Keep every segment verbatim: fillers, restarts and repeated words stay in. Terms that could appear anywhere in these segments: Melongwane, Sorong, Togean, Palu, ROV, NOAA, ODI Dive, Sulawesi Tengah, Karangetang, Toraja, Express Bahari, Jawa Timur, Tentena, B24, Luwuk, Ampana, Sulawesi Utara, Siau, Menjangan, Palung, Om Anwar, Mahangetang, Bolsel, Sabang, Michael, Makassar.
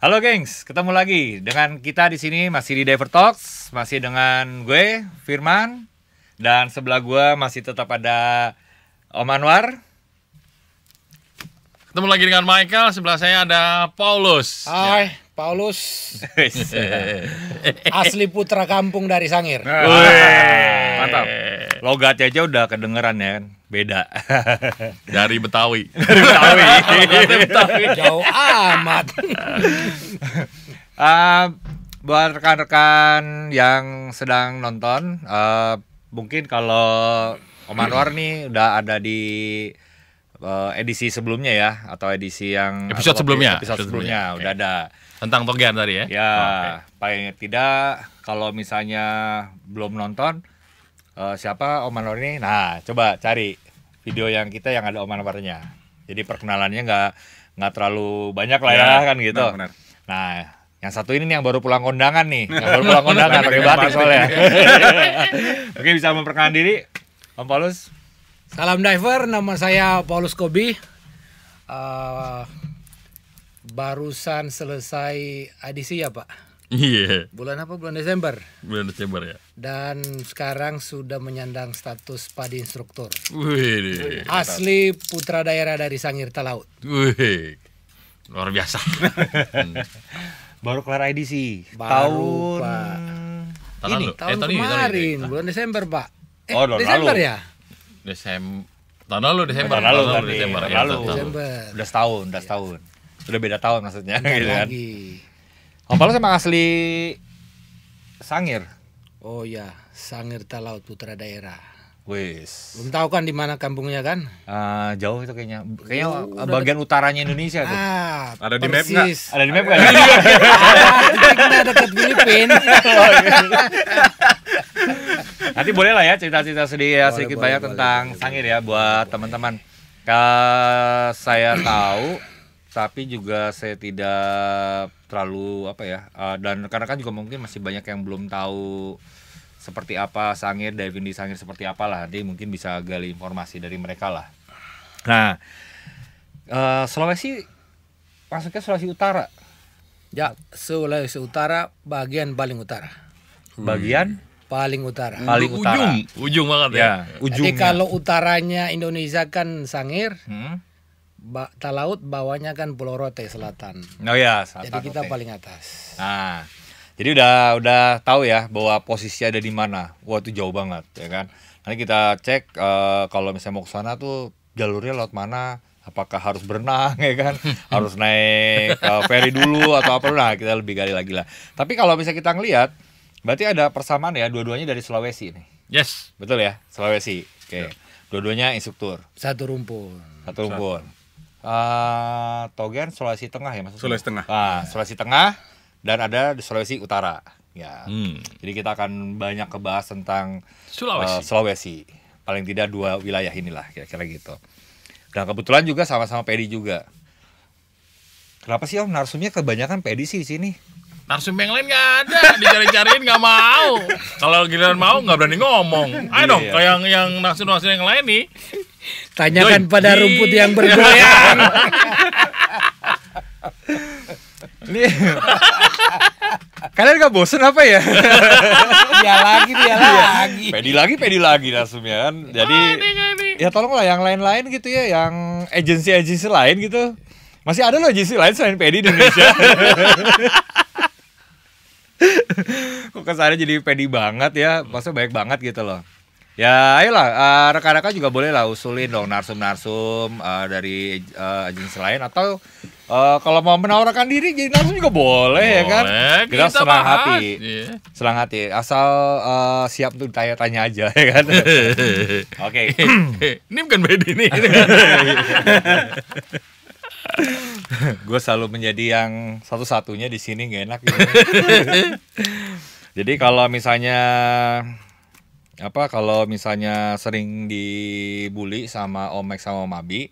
Halo gengs, ketemu lagi dengan kita di sini masih di Diver Talks, masih dengan gue Firman dan sebelah gue masih tetap ada Om Anwar. Ketemu lagi dengan Michael, sebelah saya ada Paulus. Hai, ya. Paulus. Asli putra kampung dari Sangir. Wee. Mantap. Logatnya aja udah kedengeran ya kan, beda. Dari Betawi. Dari Betawi. Betawi. Jauh amat. uh, buat rekan-rekan yang sedang nonton, uh, mungkin kalau Om Anwar nih udah ada di uh, edisi sebelumnya ya, atau edisi yang episode sebelumnya. Episode sebelumnya, sebelumnya. Okay. Udah ada. Tentang Togean tadi ya. Ya, oh, okay. Paling tidak kalau misalnya belum nonton. Uh, siapa Om Anwar ini? Nah, coba cari video yang kita yang ada Om Anwarnya. Jadi perkenalannya nggak nggak terlalu banyak lah ya, ya kan gitu. Benar, benar. Nah, yang satu ini nih yang baru pulang kondangan nih, yang baru pulang kondangan pakai batik soalnya. Oke, bisa memperkenalkan diri, Om Paulus. Salam diver, nama saya Paulus Kobi. Uh, barusan selesai edisi ya Pak. Iya. Yeah. Bulan apa? Bulan Desember. Bulan Desember ya. Dan sekarang sudah menyandang status padi instruktur. Wih. Asli putra daerah dari Sangihe Talaud. Wih. Luar biasa. Baru kelar edisi. Baru, tahun Pak. Tahun ini, tahun, eh, tahun kemarin, ini, bulan Desember, Pak. Eh, oh, Desember lalu. Ya? Desem tahun lalu Desember. Tahun lalu, tahun lalu, Desember. Tahun lalu. Ya, Desember. Udah setahun, udah setahun. Udah beda tahun maksudnya gitu kan. Om Paulus emang asli Sangir. Oh ya, Sangihe Talaud putra daerah. Wis. Belum tahu kan di mana kampungnya kan? Uh, jauh itu kayaknya. Kayaknya oh, bagian udah... utaranya Indonesia tuh. Ah, ada di map nggak? Ada di map nggak? Kita dekat Filipina. Nanti boleh lah ya cerita-cerita sedikit, boleh, sedikit boleh, banyak boleh, tentang boleh, Sangir ya buat teman-teman. Uh, saya tahu. Tapi juga saya tidak terlalu apa ya, uh, dan karena kan juga mungkin masih banyak yang belum tahu seperti apa Sangihe, diving di Sangihe seperti apalah, nanti mungkin bisa gali informasi dari mereka lah. Nah, uh, Sulawesi masuknya Sulawesi Utara. Ya, Sulawesi Utara bagian paling utara. Bagian paling utara. Paling ujung, utara. Ujung banget ya. Ya ujungnya. Jadi kalau utaranya Indonesia kan Sangihe. Hmm. Ba Talaud bawahnya kan Pulau Rote selatan. Oh ya, selatan. Jadi kita Rote. Paling atas. Nah, jadi udah udah tahu ya bahwa posisi ada di mana. Wah itu jauh banget, ya kan. Nanti kita cek uh, kalau misalnya mau ke sana tuh jalurnya laut mana? Apakah harus berenang, ya kan? Harus naik uh, ferry dulu atau apa? Nah kita lebih gali lagi lah. Tapi kalau misalnya kita ngelihat, berarti ada persamaan ya. Dua-duanya dari Sulawesi nih. Yes, betul ya, Sulawesi. Oke, okay. Dua-duanya instruktur. Satu rumpun. Satu rumpun. Satu. Uh, Togean Sulawesi Tengah ya maksudnya? Sulawesi Tengah. Nah, Sulawesi Tengah dan ada di Sulawesi Utara. Ya. Hmm. Jadi kita akan banyak kebahas tentang Sulawesi. Uh, Sulawesi. Paling tidak dua wilayah inilah kira-kira gitu. Dan kebetulan juga sama-sama Pedi juga. Kenapa sih Om narsumnya kebanyakan Pedi sih di sini? Narsum yang lain nggak ada, dicari-cariin nggak mau. Kalau giliran mau nggak berani ngomong. Ayo dong, iya. Kayak yang yang narsum-narsum yang lain nih. Tanyakan Joy. Pada rumput yang bergoyang. Ini kalian nggak bosen apa ya? Dia lagi, dia lagi. Pedi lagi, Pedi lagi narsumnya kan. Jadi ya tolonglah yang lain-lain gitu ya, yang agensi-agensi lain gitu. Masih ada loh agensi lain selain Pedi di Indonesia. Kok kesannya jadi Pedi banget ya, maksudnya baik banget gitu loh. Ya ayolah, uh, rekan-rekan juga boleh lah usulin dong narsum-narsum uh, dari uh, agensi lain. Atau uh, kalau mau menawarkan diri jadi narsum juga boleh, boleh ya kan. Kita, kita senang bahas. Hati, yeah. Senang hati, asal uh, siap untuk tanya-tanya aja ya kan. Oke, ini bukan Pedi nih. Gue selalu menjadi yang satu-satunya di sini gak enak gitu. Jadi kalau misalnya apa kalau misalnya sering dibully sama Om Max sama Om Abi,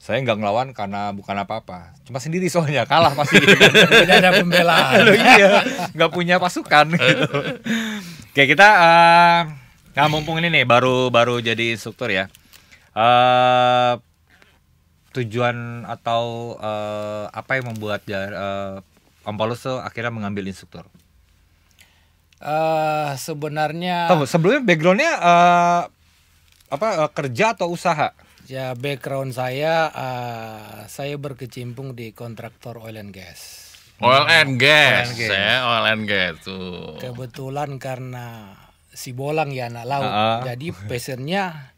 saya nggak ngelawan karena bukan apa-apa, cuma sendiri soalnya kalah pasti. Tidak ada pembelaan. Loh, iya, nggak punya pasukan. Gitu. Oke kita uh, nah mumpung ini nih baru-baru jadi instruktur ya. Uh, tujuan atau uh, apa yang membuat uh, Om Paulus tuh akhirnya mengambil instruktur? Uh, sebenarnya Tau, sebelumnya backgroundnya uh, apa uh, kerja atau usaha? Ya, background saya, uh, saya berkecimpung di kontraktor oil and gas. Oil and gas, oil and gas. Ya, oil and gas tuh. Kebetulan karena si Bolang ya anak laut, uh -uh. jadi passionnya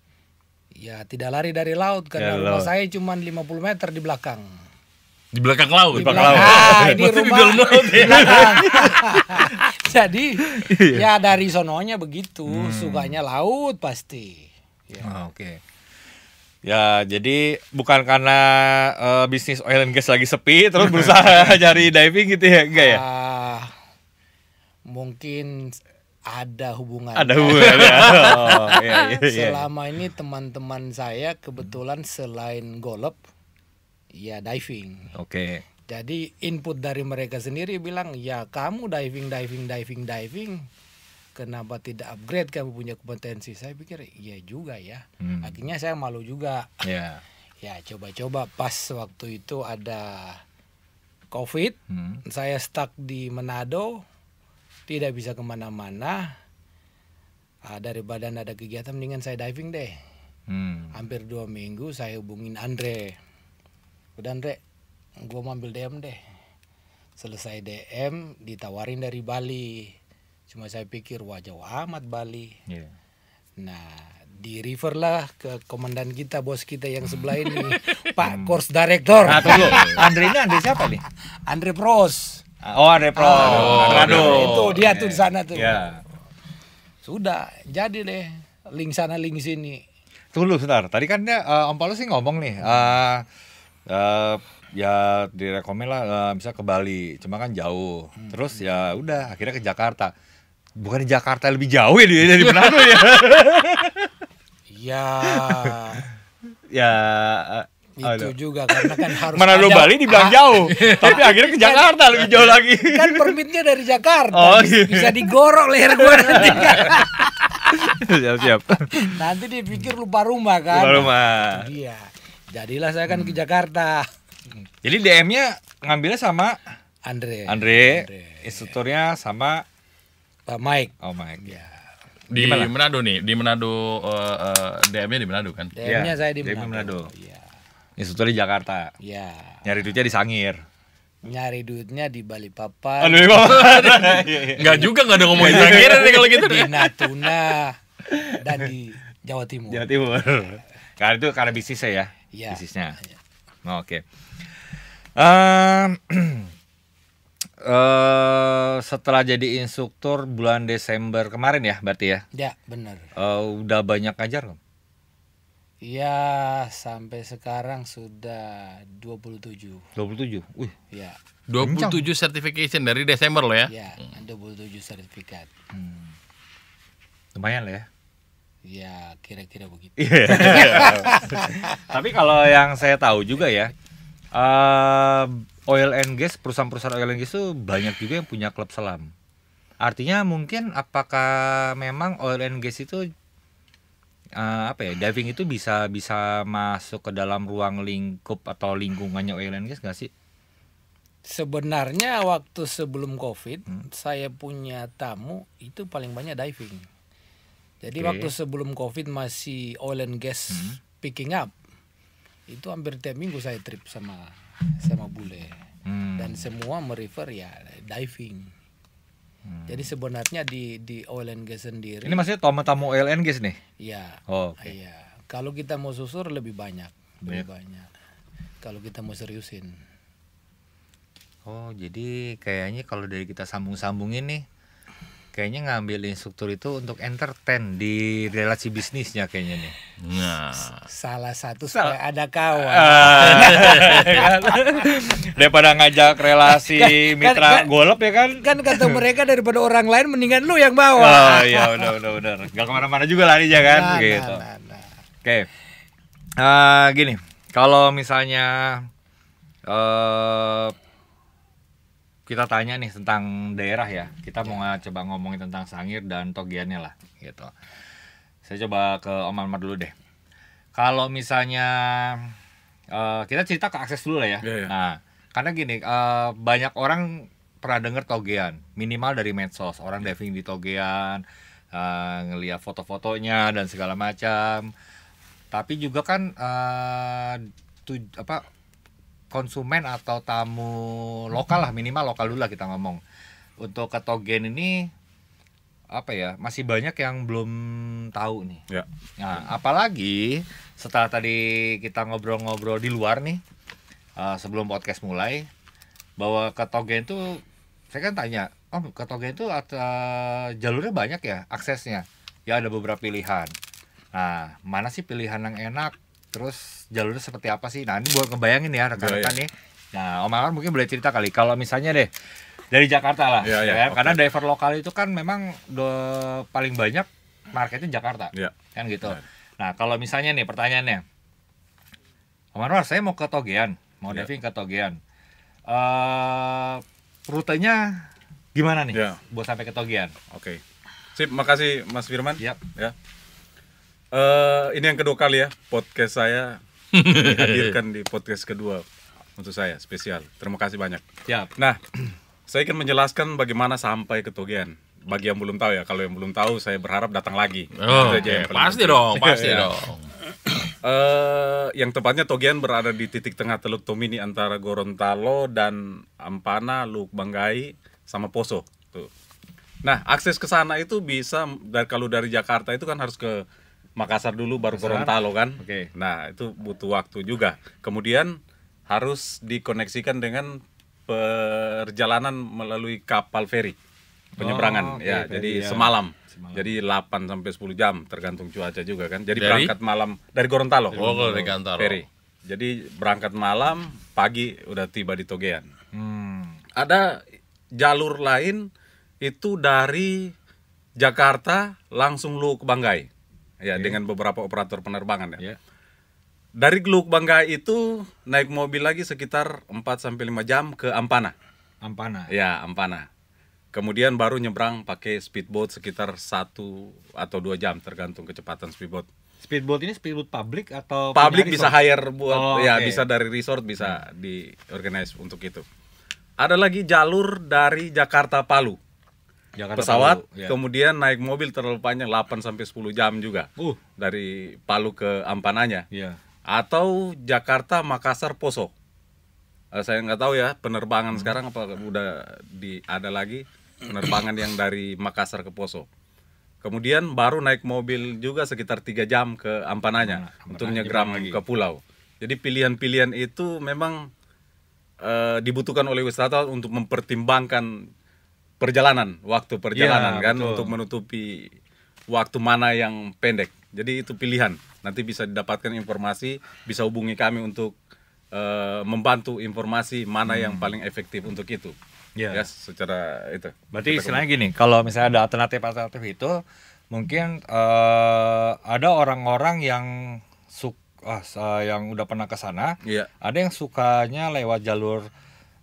ya tidak lari dari laut karena ya, rumah laut. Saya cuma lima puluh meter di belakang. Di belakang laut, di belakang, belakang laut. Nah, di rumah. Di laut, ya. Jadi ya dari sononya begitu, hmm. sukanya laut pasti. Ya. Oh, oke. Okay. Ya, jadi bukan karena uh, bisnis oil and gas lagi sepi terus berusaha cari diving gitu ya, enggak ya? Uh, mungkin ada hubungan. Ada hubungan. Ya. Oh, iya, iya, iya. Selama ini teman-teman saya kebetulan selain golf, ya diving. Oke. Okay. Jadi input dari mereka sendiri bilang, "Ya, kamu diving, diving, diving, diving. Kenapa tidak upgrade? Kamu punya kompetensi." Saya pikir iya juga ya. Hmm. Akhirnya saya malu juga. Yeah. Ya coba-coba pas waktu itu ada COVID, hmm. saya stuck di Manado, tidak bisa kemana-mana. Ah, dari badan ada kegiatan, mendingan saya diving deh. Hmm. Hampir dua minggu saya hubungin Andre. Udah Andre, gue mau ambil D M deh. Selesai D M ditawarin dari Bali. Cuma saya pikir wah jauh amat Bali. Yeah. Nah di river lah ke komandan kita, bos kita yang sebelah ini, Pak Course Director. Nah, tunggu. Andre ini Andre siapa nih? Andre Pros. Oh Andre Pros. Oh, Andre Pros. Oh, itu dia yeah. tuh di sana tuh. Yeah. Sudah jadi deh, link sana link sini. Tunggu sebentar. Tadi kan dia uh, Om Paulus sih ngomong nih. Uh, uh, ya direkomend lah uh, misalnya ke Bali, cuma kan jauh. Hmm. Terus ya udah akhirnya ke Jakarta. Bukan di Jakarta lebih jauh ya dari Manado ya. Ya. Ya itu juga karena kan harus Manado ada, Bali dibilang ah, jauh, tapi akhirnya ke Jakarta lebih jauh lagi. Kan permitnya dari Jakarta. Oh, iya. Bisa digorok leher gua nanti. Siap-siap. Nanti dia pikir lupa rumah kan. Lupa rumah. Iya. Jadilah saya kan hmm. ke Jakarta. Jadi D M-nya ngambilnya sama Andre. Andre, Andre. Instrukturnya sama Pak Mike. Oh Mike. Ya. Di Gimana? Manado nih, di Manado uh, uh, D M-nya di Manado kan? D M-nya ya, saya di D M Manado. Iya. Instrukturnya di Jakarta. Iya. Nyari duitnya di Sangir. Nyari duitnya di Balikpapan. Aduh, enggak juga enggak ada ngomongin Sangir nih kalau gitu deh. Di Natuna dan di Jawa Timur. Jawa Timur. Karena itu karena bisnisnya ya. Iya. Bisnisnya. Ya. Oh, oke. Okay. Uh, uh, setelah jadi instruktur bulan Desember kemarin ya berarti ya? Ya benar. Uh, udah banyak ngajar kan? Ya sampai sekarang sudah dua puluh tujuh. dua puluh tujuh? Wih. Ya. dua puluh tujuh certification dari Desember loh ya? Ya dua puluh tujuh sertifikat. Hmm. Lumayan lah ya? Ya kira-kira begitu. Tapi kalau yang saya tahu juga ya, Uh, oil and gas, perusahaan-perusahaan oil and gas itu banyak juga yang punya klub selam. Artinya mungkin apakah memang oil and gas itu uh, apa ya, diving itu bisa bisa masuk ke dalam ruang lingkup atau lingkungannya oil and gas nggak sih? Sebenarnya waktu sebelum COVID hmm. saya punya tamu itu paling banyak diving. Jadi okay. waktu sebelum COVID masih oil and gas hmm. picking up. Itu hampir tiap minggu saya trip sama sama bule hmm. dan semua merefer ya diving. Hmm. Jadi sebenarnya di di oil and gas sendiri. Ini maksudnya tamu-tamu oil and gas nih? Iya. Oh, okay. Iya. Kalau kita mau susur lebih banyak, lebih yeah. banyak. Kalau kita mau seriusin. Oh, jadi kayaknya kalau dari kita sambung-sambungin nih, kayaknya ngambil instruktur itu untuk entertain di relasi bisnisnya kayaknya nih. Nah, salah satu supaya ada kawan. Daripada ngajak relasi mitra golop ya kan? Kan kata mereka daripada orang lain mendingan lu yang bawa. Oh iya udah udah udah. Gak kemana-mana juga larinya kan? Nah, gitu. Nah, nah, nah. Oke, uh, gini, kalau misalnya uh, kita tanya nih tentang daerah ya, kita mau ya. coba ngomongin tentang Sangir dan Togeannya lah gitu. Saya coba ke Om Anwar dulu deh. Kalau misalnya uh, kita cerita ke akses dulu lah ya. Ya, ya. Nah, karena gini uh, banyak orang pernah denger Togean, minimal dari medsos, orang diving di Togean, uh, ngeliat foto-fotonya dan segala macam. Tapi juga kan uh, tu, apa konsumen atau tamu lokal lah, minimal lokal dulu lah kita ngomong. Untuk ke Togean ini apa ya, masih banyak yang belum tahu nih. Ya. Nah, apalagi setelah tadi kita ngobrol-ngobrol di luar nih, uh, sebelum podcast mulai, bahwa ke Togean tuh saya kan tanya, "Om, ke Togean tuh uh, jalurnya banyak ya aksesnya?" Ya, ada beberapa pilihan. Nah, mana sih pilihan yang enak? Terus jalurnya seperti apa sih? Nah, ini buat ngebayangin ya rekan-rekan nih. Nah, Om Anwar mungkin boleh cerita kali, kalau misalnya deh dari Jakarta lah, ya, ya, ya. Okay. Karena diver lokal itu kan memang paling banyak marketnya Jakarta, ya. Kan gitu. Ya. Nah, kalau misalnya nih pertanyaannya, Om Anwar, saya mau ke Togean, mau ya. diving ke Togean, uh, rutenya gimana nih ya. buat sampai ke Togean? Oke, okay. Sip, makasih Mas Firman. Ya. ya. Uh, ini yang kedua kali ya podcast saya dihadirkan di podcast kedua untuk saya spesial. Terima kasih banyak. Ya. Nah. Saya akan menjelaskan bagaimana sampai ke Togean. Bagi yang belum tahu ya, kalau yang belum tahu saya berharap datang lagi. Oh, okay. Pasti penting. dong, pasti ya. dong. Uh, yang tepatnya Togean berada di titik tengah Teluk Tomini antara Gorontalo dan Ampana, Luwuk, Banggai, sama Poso. Tuh. Nah, akses ke sana itu bisa dari, kalau dari Jakarta itu kan harus ke Makassar dulu baru Makassar. Gorontalo kan. Okay. Nah, itu butuh waktu juga. Kemudian harus dikoneksikan dengan perjalanan melalui kapal feri penyeberangan. Oh, okay, ya feri, jadi ya. Semalam. semalam jadi delapan sampai sepuluh jam tergantung cuaca juga kan, jadi dari? berangkat malam dari Gorontalo, oh, dari Gorontalo feri, jadi berangkat malam pagi udah tiba di Togean. hmm. Ada jalur lain itu dari Jakarta langsung Luwuk Banggai ya, okay. dengan beberapa operator penerbangan ya, yeah. Dari Luwuk Banggai itu naik mobil lagi sekitar empat sampai lima jam ke Ampana. Ampana. Ya, Ampana. Kemudian baru nyebrang pakai speedboat sekitar satu atau dua jam tergantung kecepatan speedboat. Speedboat ini speedboat publik atau publik bisa hire buat, oh, ya okay. bisa dari resort, bisa hmm. diorganize untuk itu. Ada lagi jalur dari Jakarta Palu. Jakarta pesawat, Palu, ya. Kemudian naik mobil terlalu panjang delapan sampai sepuluh jam juga. Uh. Dari Palu ke Ampananya. Ya. Atau Jakarta Makassar Poso. Uh, saya nggak tahu ya penerbangan hmm. sekarang apa udah di ada lagi penerbangan yang dari Makassar ke Poso. Kemudian baru naik mobil juga sekitar tiga jam ke Ampananya, nah, untuk nyegram ke pulau. Jadi pilihan-pilihan itu memang uh, dibutuhkan oleh wisatawan untuk mempertimbangkan perjalanan, waktu perjalanan ya, kan betul. Untuk menutupi waktu mana yang pendek. Jadi itu pilihan. Nanti bisa didapatkan informasi, bisa hubungi kami untuk uh, membantu informasi mana hmm. yang paling efektif untuk itu. Ya, yes, secara itu. Berarti istilahnya gini, kalau misalnya ada alternatif-alternatif itu, mungkin uh, ada orang-orang yang suka, uh, yang udah pernah ke sana, ya. Ada yang sukanya lewat jalur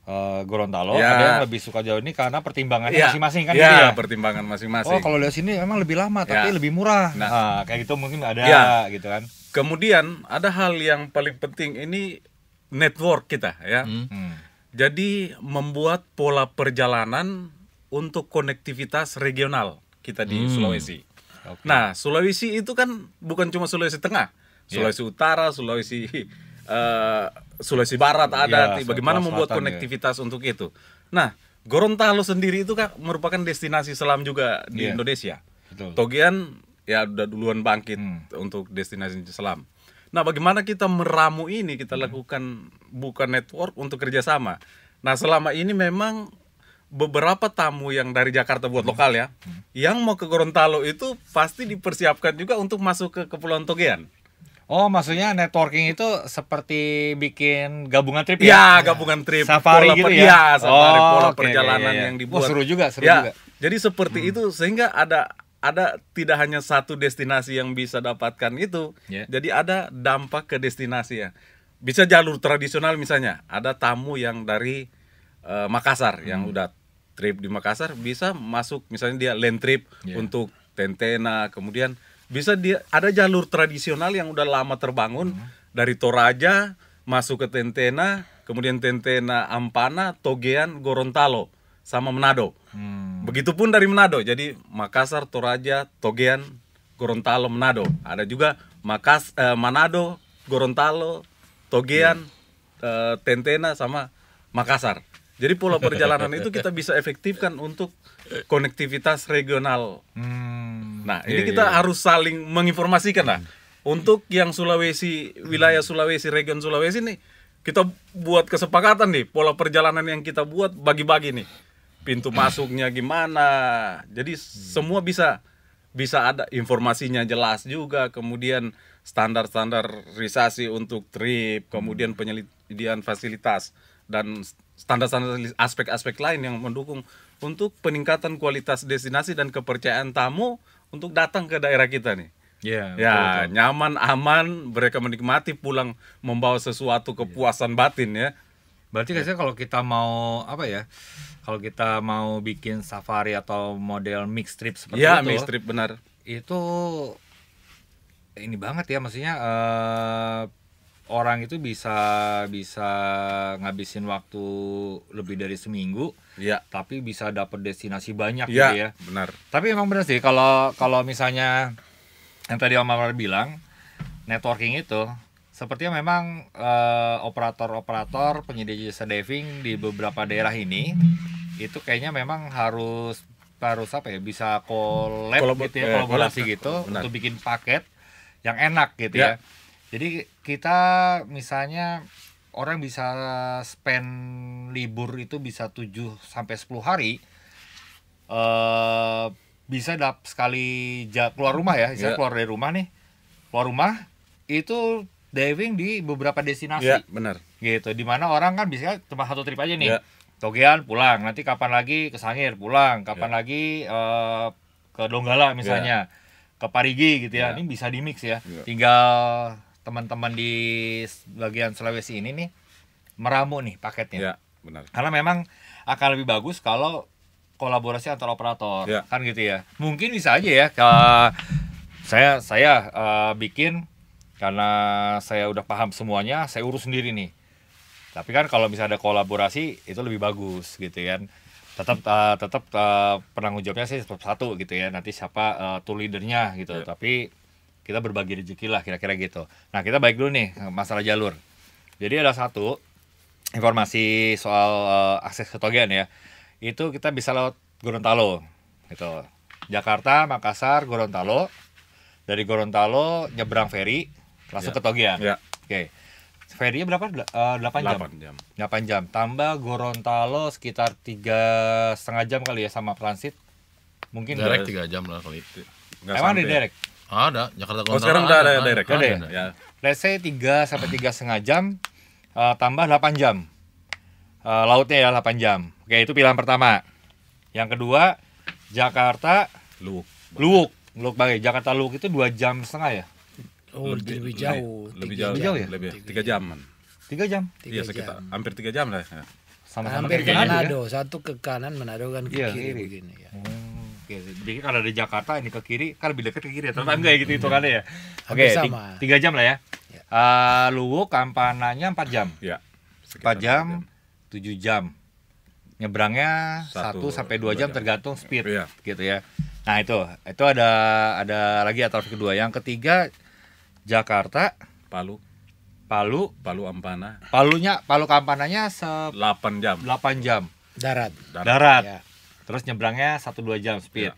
Uh, Gorontalo, ya. Ada yang lebih suka jauh ini karena pertimbangannya masing-masing ya. Kan ya, gitu ya? Pertimbangan masing-masing. Oh, kalau dari sini emang lebih lama tapi ya. Lebih murah. Nah, nah, kayak gitu mungkin ada ya. Gitu kan. Kemudian ada hal yang paling penting ini network kita ya. Hmm. Hmm. Jadi membuat pola perjalanan untuk konektivitas regional kita di hmm. Sulawesi. Okay. Nah, Sulawesi itu kan bukan cuma Sulawesi Tengah, Sulawesi yeah. Utara, Sulawesi Uh, Sulawesi Barat ada, ya, bagaimana membuat konektivitas ya. Untuk itu. Nah, Gorontalo sendiri itu kan merupakan destinasi selam juga di yeah. Indonesia. Betul. Togean ya udah duluan bangkit hmm. untuk destinasi selam. Nah, bagaimana kita meramu ini, kita hmm. lakukan bukan network untuk kerjasama. Nah, selama ini memang beberapa tamu yang dari Jakarta buat hmm. lokal ya, hmm. yang mau ke Gorontalo itu pasti dipersiapkan juga untuk masuk ke Kepulauan Togean. Oh, maksudnya networking itu seperti bikin gabungan trip ya? Ya, gabungan trip. Safari pola gitu per, ya? Ya, safari, oh, pola okay, perjalanan yeah, yeah. yang dibuat. Oh, seru juga, seru ya, juga. Jadi seperti hmm. itu, sehingga ada ada tidak hanya satu destinasi yang bisa dapatkan itu. Yeah. Jadi ada dampak ke destinasi ya. Bisa jalur tradisional misalnya, ada tamu yang dari uh, Makassar, hmm. yang udah trip di Makassar, bisa masuk misalnya dia land trip yeah. untuk Tentena, kemudian bisa dia ada jalur tradisional yang udah lama terbangun hmm. dari Toraja masuk ke Tentena, kemudian Tentena Ampana, Togean, Gorontalo sama Manado. Hmm. Begitupun dari Manado. Jadi Makassar, Toraja, Togean, Gorontalo, Manado. Ada juga Makas, eh, Manado, Gorontalo, Togean, hmm. eh, Tentena sama Makassar. Jadi pola perjalanan itu kita bisa efektifkan untuk konektivitas regional. Hmm. Nah, ini yeah, kita yeah. harus saling menginformasikan lah. Hmm. Untuk yang Sulawesi, wilayah Sulawesi, region Sulawesi nih, kita buat kesepakatan nih, pola perjalanan yang kita buat bagi-bagi nih. Pintu masuknya gimana, jadi semua bisa bisa ada informasinya jelas juga. Kemudian standar-standarisasi untuk trip, kemudian penyediaan fasilitas, dan standar-standar aspek-aspek lain yang mendukung untuk peningkatan kualitas destinasi dan kepercayaan tamu untuk datang ke daerah kita nih. Yeah, ya, betul-betul. Nyaman, aman, mereka menikmati pulang membawa sesuatu kepuasan yeah. batin ya. Berarti yeah. kalau kita mau apa ya? Kalau kita mau bikin safari atau model mixed trip seperti yeah, itu. Iya, mixed trip benar. Itu ini banget ya, maksudnya uh, orang itu bisa bisa ngabisin waktu lebih dari seminggu, ya. Tapi bisa dapat destinasi banyak ya, gitu ya. Benar. Tapi emang benar sih kalau kalau misalnya yang tadi Om Anwar bilang, networking itu sepertinya memang operator-operator uh, penyedia jasa diving di beberapa daerah ini itu kayaknya memang harus harus apa ya, bisa collab Kolab gitu ya, eh, kolaborasi collab. gitu Benar. Untuk bikin paket yang enak gitu ya. ya. Jadi kita misalnya orang bisa spend libur itu bisa tujuh sampai sepuluh hari. Uh, bisa dap sekali ja, keluar rumah ya, bisa yeah. keluar dari rumah nih, keluar rumah itu diving di beberapa destinasi, yeah, benar, gitu. Dimana orang kan bisa cuma satu trip aja nih, yeah. Togean pulang, nanti kapan lagi ke Sangihe pulang, kapan yeah. lagi uh, ke Donggala misalnya, yeah. ke Parigi gitu ya, yeah. ini bisa di mix ya. Yeah. Tinggal teman-teman di bagian Sulawesi ini nih meramu nih paketnya, yeah, benar. Karena memang akan lebih bagus kalau kolaborasi antar operator ya. Kan gitu ya, mungkin bisa aja ya uh, saya saya uh, bikin karena saya udah paham semuanya, saya urus sendiri nih. Tapi kan kalau misalnya ada kolaborasi itu lebih bagus gitu kan, tetap uh, tetap uh, penanggung jawabnya sih tetap satu gitu ya, nanti siapa uh, tour leadernya gitu ya. Tapi kita berbagi rezeki lah kira-kira gitu. Nah, kita balik dulu nih masalah jalur. Jadi ada satu informasi soal uh, akses ke Togean ya, itu kita bisa lewat Gorontalo gitu. Jakarta, Makassar, Gorontalo. Dari Gorontalo nyebrang ferry langsung ya. ke Togean. Ya. Oke. Ferry-nya berapa? delapan jam. delapan jam. Tambah Gorontalo sekitar tiga setengah jam kali ya sama transit. Mungkin direct tiga jam lah kali itu. Emang ada direct? Ada, Jakarta Gorontalo. Oh, sekarang udah ada direct. Ada ya? Ya. Let's say tiga sampai tiga setengah jam uh, tambah delapan jam. Uh, lautnya ya delapan jam. Oke, itu pilihan pertama. Yang kedua, Jakarta Luwuk. Luwuk, Luwuk Banggai. Jakarta Luwuk itu dua jam setengah ya? Oh, lebih, lebih jauh. Lebih jauh, jauh ya? Lebih tiga jaman. tiga jam. Iya, sekitar hampir tiga jam lah ya. Sama-sama hampir ke Manado, ya? Satu ke kanan Manado kan ke iya, kiri, kiri begini ya. Hmm. Oke, jadi kalau dari Jakarta ini ke kiri, kan lebih dekat ke kiri ya. Ternyata enggak gitu itu kali ya. Oke, tiga jam lah ya. ya. Uh, Luwuk Ampananya empat jam. Ya. empat jam, tujuh jam. Nyebrangnya satu sampai dua jam tergantung speed ya. Gitu ya. Nah, itu itu ada ada lagi alternatif kedua. Yang ketiga Jakarta Palu. Palu, Palu Ampana. Palunya Palu Ampananya delapan jam. delapan jam. Darat. Darat. Darat. Ya. Terus nyebrangnya satu dua jam speed. Ya.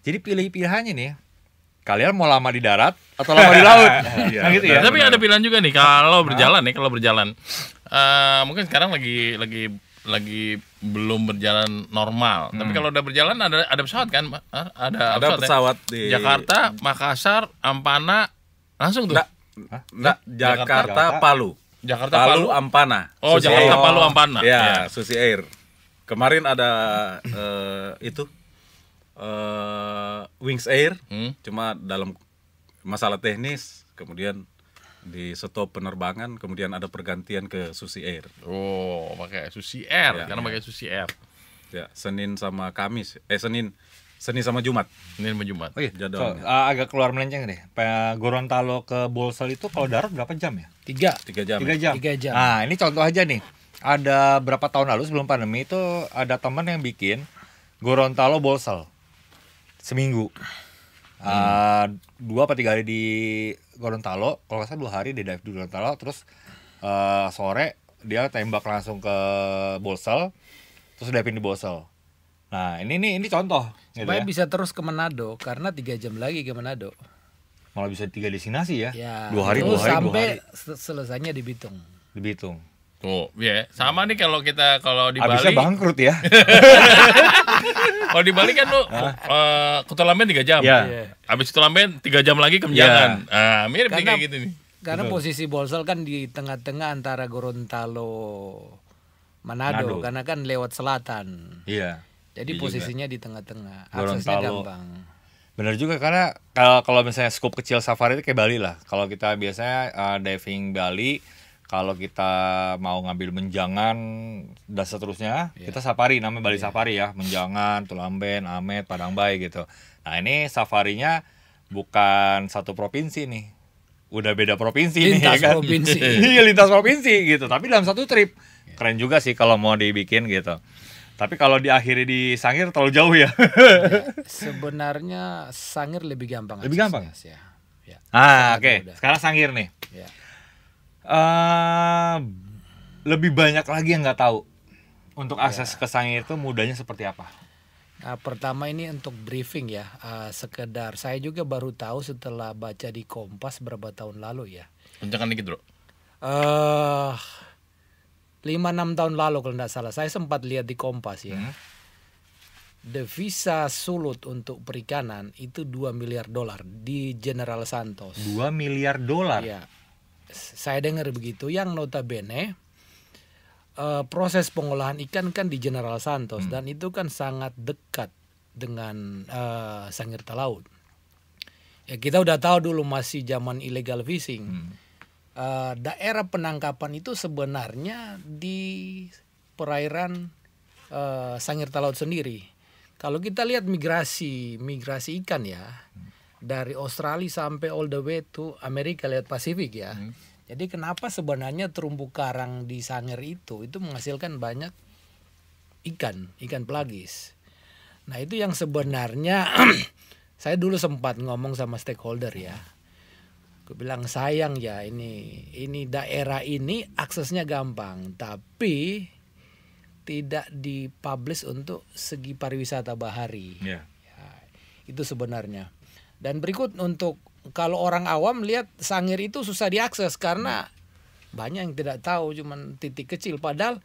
Jadi pilih-pilihannya nih, kalian mau lama di darat atau lama di laut? Ya, nah, gitu ya. Tapi ada pilihan juga nih kalau berjalan nih, kalau berjalan. Uh, mungkin sekarang lagi lagi lagi belum berjalan normal, hmm. tapi kalau udah berjalan ada ada pesawat kan, ada ada pesawat, pesawat ya? Di Jakarta, Makassar, Ampana langsung tuh. Nggak, nggak. Jakarta, Jakarta Palu, Jakarta Palu, Palu Ampana. Oh, Susi Jakarta Air. Palu Ampana. Ya, ya, Susi Air. Kemarin ada uh, itu uh, Wings Air, hmm. cuma dalam masalah teknis, kemudian di stop penerbangan, kemudian ada pergantian ke Susi Air. Oh, pakai Susi Air, ya, karena ya. pakai Susi Air. Ya, Senin sama Kamis, eh Senin, Senin sama Jumat. Senin sama Jumat. Oh iya. So, agak keluar melenceng deh. Gorontalo ke Bolsel itu kalau darat berapa jam ya? Tiga. Tiga jam. Tiga jam. Tiga jam. Nah, ini contoh aja nih. ada berapa tahun lalu sebelum pandemi itu ada teman yang bikin Gorontalo Bolsel seminggu. Hmm. Uh, dua atau tiga hari di Gorontalo, kalau nggak salah dua hari di dive di Gorontalo, terus uh, sore dia tembak langsung ke Bolsel, terus diving di Bolsel. Nah ini ini ini contoh. Supaya gitu ya, bisa terus ke Manado karena tiga jam lagi ke Manado. Malah bisa tiga destinasi ya? Ya. Dua hari, dua hari, sampai dua hari. Selesainya di Bitung. Di Bitung. Tuh, ya yeah. Sama nih kalau kita kalau di Bali. Abisnya bangkrut ya. Kalau di Bali kan lu uh, ke Tulamben tiga jam. Iya. Yeah. Habis Tulamben tiga jam lagi ke Menjangan. Yeah. Nah, mirip kayak gitu nih. Karena betul, posisi Bolsel kan di tengah-tengah antara Gorontalo Manado, Manado, karena kan lewat selatan. Iya. Yeah. Jadi dia posisinya juga di tengah-tengah, aksesnya gampang. Bener juga, karena kalau kalau misalnya scope kecil safari itu kayak Bali lah. Kalau kita biasanya uh, diving Bali, kalau kita mau ngambil Menjangan dan seterusnya, yeah, kita safari namanya Bali, yeah, safari ya, Menjangan, Tulamben, Amet, Padang Bay gitu. Nah ini safarinya bukan satu provinsi nih, udah beda provinsi lintas nih ya kan, provinsi. Iya lintas provinsi gitu, tapi dalam satu trip. Keren juga sih kalau mau dibikin gitu. Tapi kalau diakhiri di Sangihe terlalu jauh ya. Ya sebenarnya Sangihe lebih gampang. Lebih gampang. Ya, ya. Ah oke. Okay. Sekarang Sangihe nih. Ya. Uh, lebih banyak lagi yang nggak tahu untuk akses ya ke Sangihe itu mudahnya seperti apa? Nah, pertama ini untuk briefing ya. Uh, sekedar saya juga baru tahu setelah baca di Kompas berapa tahun lalu ya. Jangan dikit bro. Uh, lima enam tahun lalu kalau tidak salah, saya sempat lihat di Kompas ya. Hmm. Devisa Sulut untuk perikanan itu dua miliar dolar di General Santos. dua miliar dolar? Ya. Saya dengar begitu, yang notabene uh, proses pengolahan ikan kan di General Santos. Hmm. Dan itu kan sangat dekat dengan uh, Sangihe Talaud. Ya, kita udah tahu dulu masih zaman illegal fishing. Hmm. Uh, daerah penangkapan itu sebenarnya di perairan uh, Sangihe Talaud sendiri. Kalau kita lihat migrasi migrasi ikan ya, dari Australia sampai all the way to Amerika lewat Pasifik ya. Hmm. Jadi kenapa sebenarnya terumbu karang di Sangihe itu itu menghasilkan banyak ikan ikan pelagis. Nah itu yang sebenarnya saya dulu sempat ngomong sama stakeholder ya. Bilang sayang ya ini ini daerah ini aksesnya gampang tapi tidak dipublish untuk segi pariwisata bahari. Yeah. Ya, itu sebenarnya. Dan berikut untuk kalau orang awam lihat Sangihe itu susah diakses karena banyak yang tidak tahu, cuman titik kecil. Padahal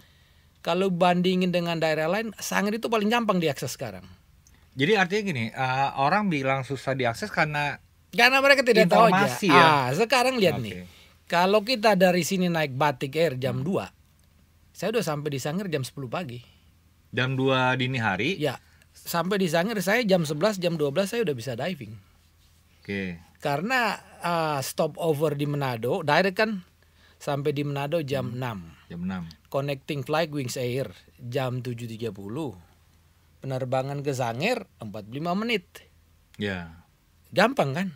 kalau bandingin dengan daerah lain, Sangihe itu paling gampang diakses sekarang. Jadi artinya gini, uh, orang bilang susah diakses karena Karena mereka tidak informasi tahu aja. Ya? Ah, sekarang lihat okay nih. Kalau kita dari sini naik Batik Air jam hmm. dua. Saya udah sampai di Sangihe jam sepuluh pagi. Jam dua dini hari? Ya. Sampai di Sangihe saya jam sebelas, jam dua belas saya udah bisa diving. Oke. Okay. Karena uh, stop over di Manado, direct kan sampai di Manado jam hmm. enam. Jam enam. Connecting flight Wings Air jam tujuh tiga puluh. Penerbangan ke Sangihe empat puluh lima menit. Ya. Gampang kan?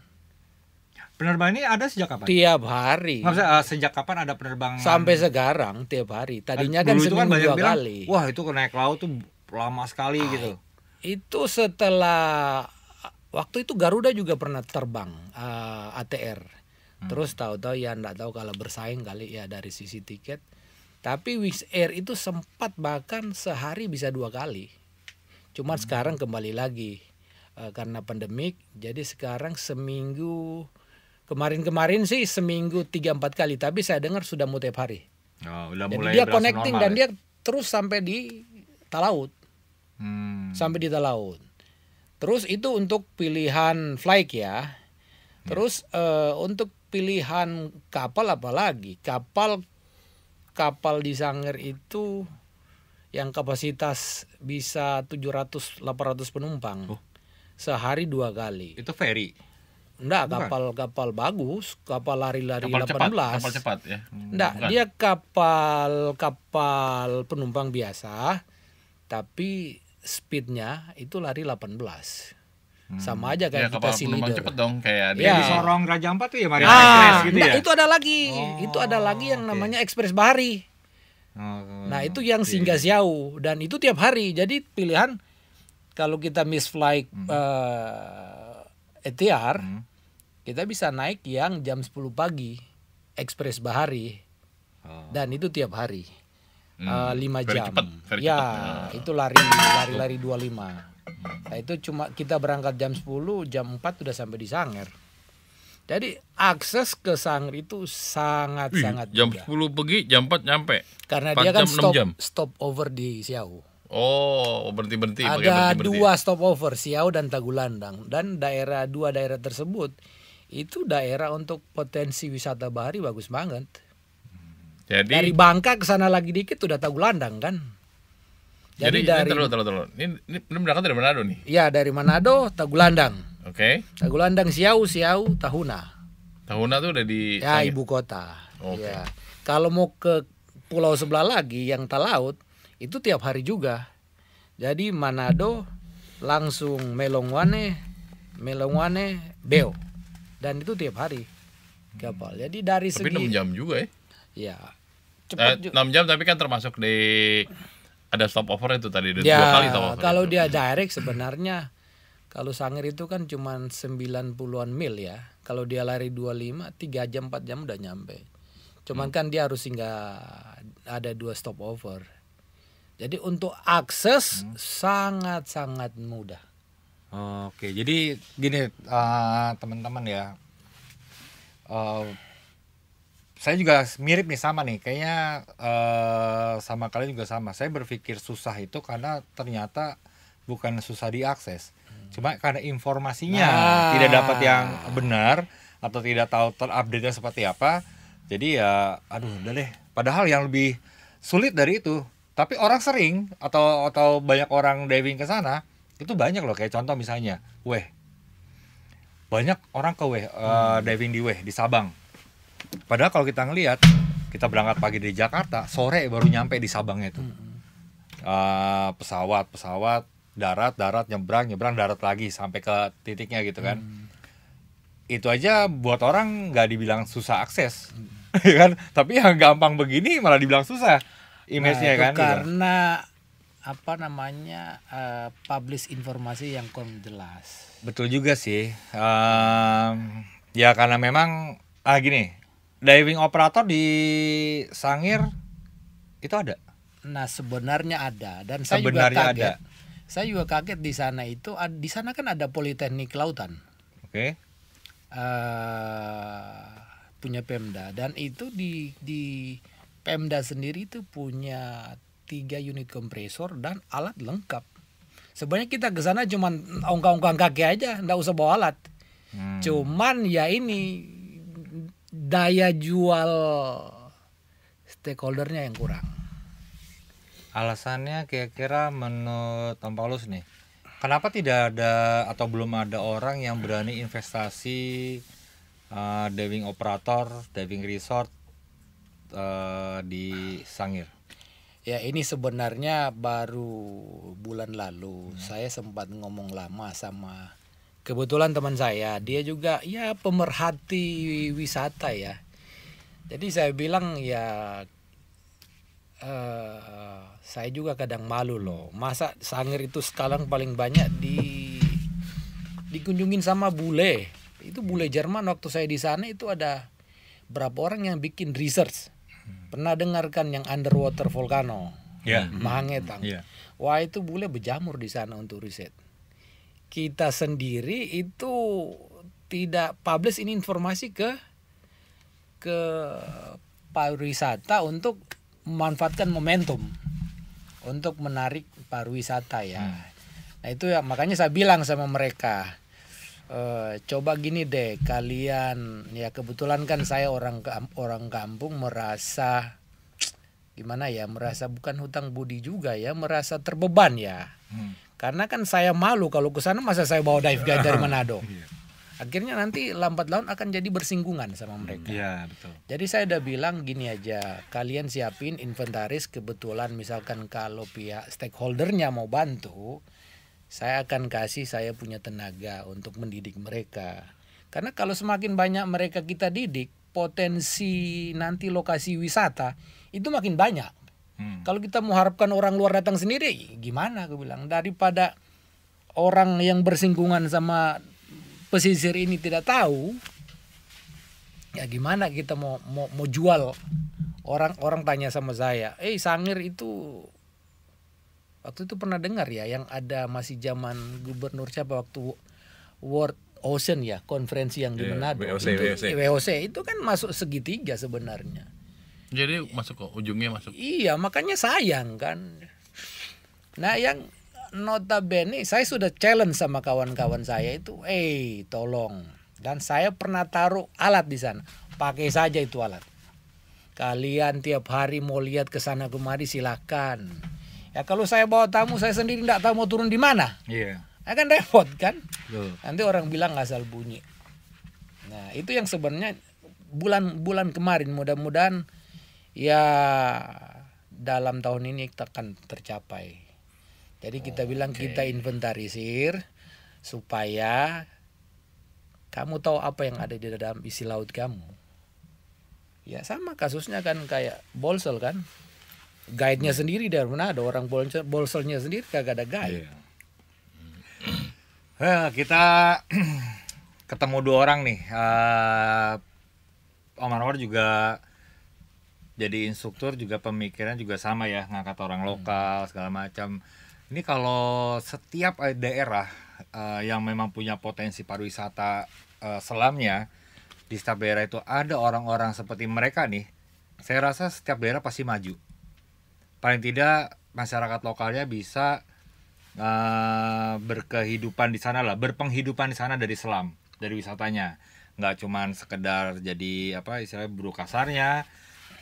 Penerbangan ini ada sejak kapan? Tiap hari. Maksudnya, uh, sejak kapan ada penerbangan? Sampai sekarang tiap hari. Tadinya kan seminggu dua kali. Wah itu naik laut tuh lama sekali ah, gitu. Itu setelah waktu itu Garuda juga pernah terbang uh, A T R. Hmm. Terus tahu-tahu ya nggak tahu kalau bersaing kali ya dari sisi tiket. Tapi Wings Air itu sempat bahkan sehari bisa dua kali. Cuma hmm. sekarang kembali lagi uh, karena pandemik. Jadi sekarang seminggu. Kemarin-kemarin sih seminggu tiga empat kali, tapi saya dengar sudah mau tiap hari. Oh, udah mulai dia connecting dan ya? Dia terus sampai di Talaud. Hmm. Sampai di Talaud. Terus itu untuk pilihan flight ya. Terus hmm. uh, untuk pilihan kapal apalagi? Kapal kapal di Sangihe itu yang kapasitas bisa tujuh ratus sampai delapan ratus penumpang. Oh. Sehari dua kali. Itu ferry. Enggak, kapal-kapal bagus, kapal lari-lari delapan belas. Kapal cepat ya? Enggak, dia kapal-kapal penumpang biasa, tapi speednya itu lari delapan belas. Hmm. Sama aja kayak ya, kita si leader. Kapal penumpang cepet dong, kayak ya. Dia di Sorong Raja Ampat tuh ya, Marina ah, Express gitu nah, ya? Itu ada lagi, oh, itu ada lagi yang okay namanya Express Bahari. Oh, nah itu yang okay. singgah Siau, dan itu tiap hari. Jadi pilihan kalau kita miss flight mm-hmm. uh, A T R mm-hmm. kita bisa naik yang jam sepuluh pagi ekspres bahari. Oh. Dan itu tiap hari mm. uh, lima jam. Very cepat, very ya cepat. Itu lari lari-lari dua puluh lima. Nah itu cuma kita berangkat jam sepuluh, jam empat sudah sampai di Sangir. Jadi akses ke Sangir itu sangat-sangat sangat jam sepuluh pergi, jam empat nyampe. Karena dia kan stop stop over di Siau. Oh, berhenti-berhenti. Ada berhenti, dua berhenti. stopover, Siau dan Tagulandang. Dan daerah dua daerah tersebut itu daerah untuk potensi wisata bahari bagus banget. Jadi dari Bangka ke sana lagi dikit udah Tagulandang kan. Jadi, jadi dari terlalu, terlalu, terlalu. Ini ini berangkat dari Manado nih. Iya, dari Manado Tagulandang. Oke. Okay. Tagulandang Siau, Siau, Tahuna. Tahuna tuh udah di ya, ibu kota. Oke. Okay. Ya. Kalau mau ke pulau sebelah lagi yang Talaud itu tiap hari juga. Jadi Manado langsung Melongwane, Melongwane, Beo. Dan itu tiap hari kapal. Jadi dari tapi segi enam jam juga ya. Iya. Cepat eh, enam jam tapi kan termasuk di ada stopover itu tadi ada ya, dua kali stopover. Kalau itu. Dia direct sebenarnya kalau Sangir itu kan cuma sembilan puluhan mil ya. Kalau dia lari dua puluh lima, tiga jam, empat jam udah nyampe. Cuman hmm. kan dia harus hingga ada dua stopover. Jadi untuk akses sangat-sangat hmm. mudah. Oke, jadi gini uh, teman-teman ya. Uh, saya juga mirip nih, sama nih. Kayaknya uh, sama kalian juga sama. Saya berpikir susah itu karena ternyata bukan susah diakses. Cuma karena informasinya nah. tidak dapat yang benar atau tidak tahu terupdate-nya seperti apa. Jadi ya aduh udah deh. Padahal yang lebih sulit dari itu, tapi orang sering atau atau banyak orang diving ke sana, itu banyak loh, kayak contoh misalnya Weh. Banyak orang ke Weh, uh, diving di Weh di Sabang. Padahal kalau kita ngelihat, kita berangkat pagi dari Jakarta, sore baru nyampe di Sabangnya itu. Uh, pesawat, pesawat darat, darat, nyebrang, nyebrang, darat lagi sampai ke titiknya gitu kan. Hmm. Itu aja buat orang nggak dibilang susah akses, hmm. ya kan? Tapi yang gampang begini malah dibilang susah image-nya nah, kan. Karena gitu. Apa namanya uh, publish informasi yang kurang jelas. Betul juga sih. Um, ya karena memang ah gini, diving operator di Sangir itu ada. Nah sebenarnya ada dan saya sebenarnya juga kaget. Ada. Saya juga kaget di sana itu, di sana kan ada Politeknik Lautan, okay. uh, punya Pemda, dan itu di di Pemda sendiri itu punya tiga unit kompresor dan alat lengkap. Sebenarnya kita ke sana cuma ongkang-ongkang kaki aja, nggak usah bawa alat. Hmm. Cuman ya ini daya jual stakeholdernya yang kurang. Alasannya kira-kira menurut Om Paulus nih, kenapa tidak ada atau belum ada orang yang berani investasi uh, diving operator, diving resort uh, di Sangir? Ya ini sebenarnya baru bulan lalu hmm. saya sempat ngomong lama sama kebetulan teman saya, dia juga ya pemerhati wisata ya. Jadi saya bilang ya. Uh, saya juga kadang malu loh. Masa Sangir itu sekarang paling banyak di dikunjungin sama bule. Itu bule Jerman waktu saya di sana itu ada berapa orang yang bikin research. Pernah dengarkan yang underwater volcano? Ya, yeah. Mangetang. Yeah. Wah, itu bule berjamur di sana untuk riset. Kita sendiri itu tidak publish ini informasi ke ke pariwisata untuk memanfaatkan momentum untuk menarik pariwisata ya. Hmm. Nah itu ya makanya saya bilang sama mereka e, coba gini deh kalian ya, kebetulan kan saya orang orang kampung merasa gimana ya, merasa bukan hutang budi juga ya, merasa terbeban ya. Hmm. Karena kan saya malu kalau ke sana masa saya bawa dive guide dari Manado. Akhirnya nanti lambat laun akan jadi bersinggungan sama mereka. Ya, betul. Jadi saya udah bilang gini aja, kalian siapin inventaris, kebetulan misalkan kalau pihak stakeholdernya mau bantu, saya akan kasih saya punya tenaga untuk mendidik mereka. Karena kalau semakin banyak mereka kita didik, potensi nanti lokasi wisata itu makin banyak. Hmm. Kalau kita mau harapkan orang luar datang sendiri, gimana? Aku bilang, daripada orang yang bersinggungan sama pesisir ini tidak tahu, ya gimana kita mau mau, mau jual? Orang orang tanya sama saya, eh sangir itu waktu itu pernah dengar ya, yang ada masih zaman gubernur siapa waktu World Ocean ya, konferensi yang di Manado, yeah, W O C, W O C itu kan masuk segitiga sebenarnya. Jadi masuk kok, ujungnya masuk. Iya, makanya sayang kan. Nah, yang notabene saya sudah challenge sama kawan-kawan saya itu, eh tolong. Dan saya pernah taruh alat di sana. Pakai saja itu alat. Kalian tiap hari mau lihat ke sana kemari silahkan. Ya kalau saya bawa tamu, saya sendiri tidak tahu mau turun di mana. Iya. Yeah. Nah, kan repot kan. Loh. Nanti orang bilang asal bunyi. Nah, itu yang sebenarnya bulan-bulan kemarin, mudah-mudahan ya dalam tahun ini kita akan tercapai. Jadi kita oh, bilang okay. Kita inventarisir supaya kamu tahu apa yang ada di dalam isi laut kamu. Ya sama kasusnya kan kayak Bolsel kan. Guide-nya sendiri dari mana ada orang Bolsel, Bolselnya sendiri kagak ada guide. Yeah. Huh, kita ketemu dua orang nih. Uh, Om Anwar juga jadi instruktur, juga pemikiran juga sama ya, ngangkat orang lokal segala macam. Ini kalau setiap daerah uh, yang memang punya potensi pariwisata uh, selamnya, di setiap daerah itu ada orang-orang seperti mereka nih, saya rasa setiap daerah pasti maju. Paling tidak masyarakat lokalnya bisa uh, berkehidupan di sana lah, berpenghidupan di sana dari selam, dari wisatanya. Nggak cuman sekedar jadi apa istilahnya buru kasarnya,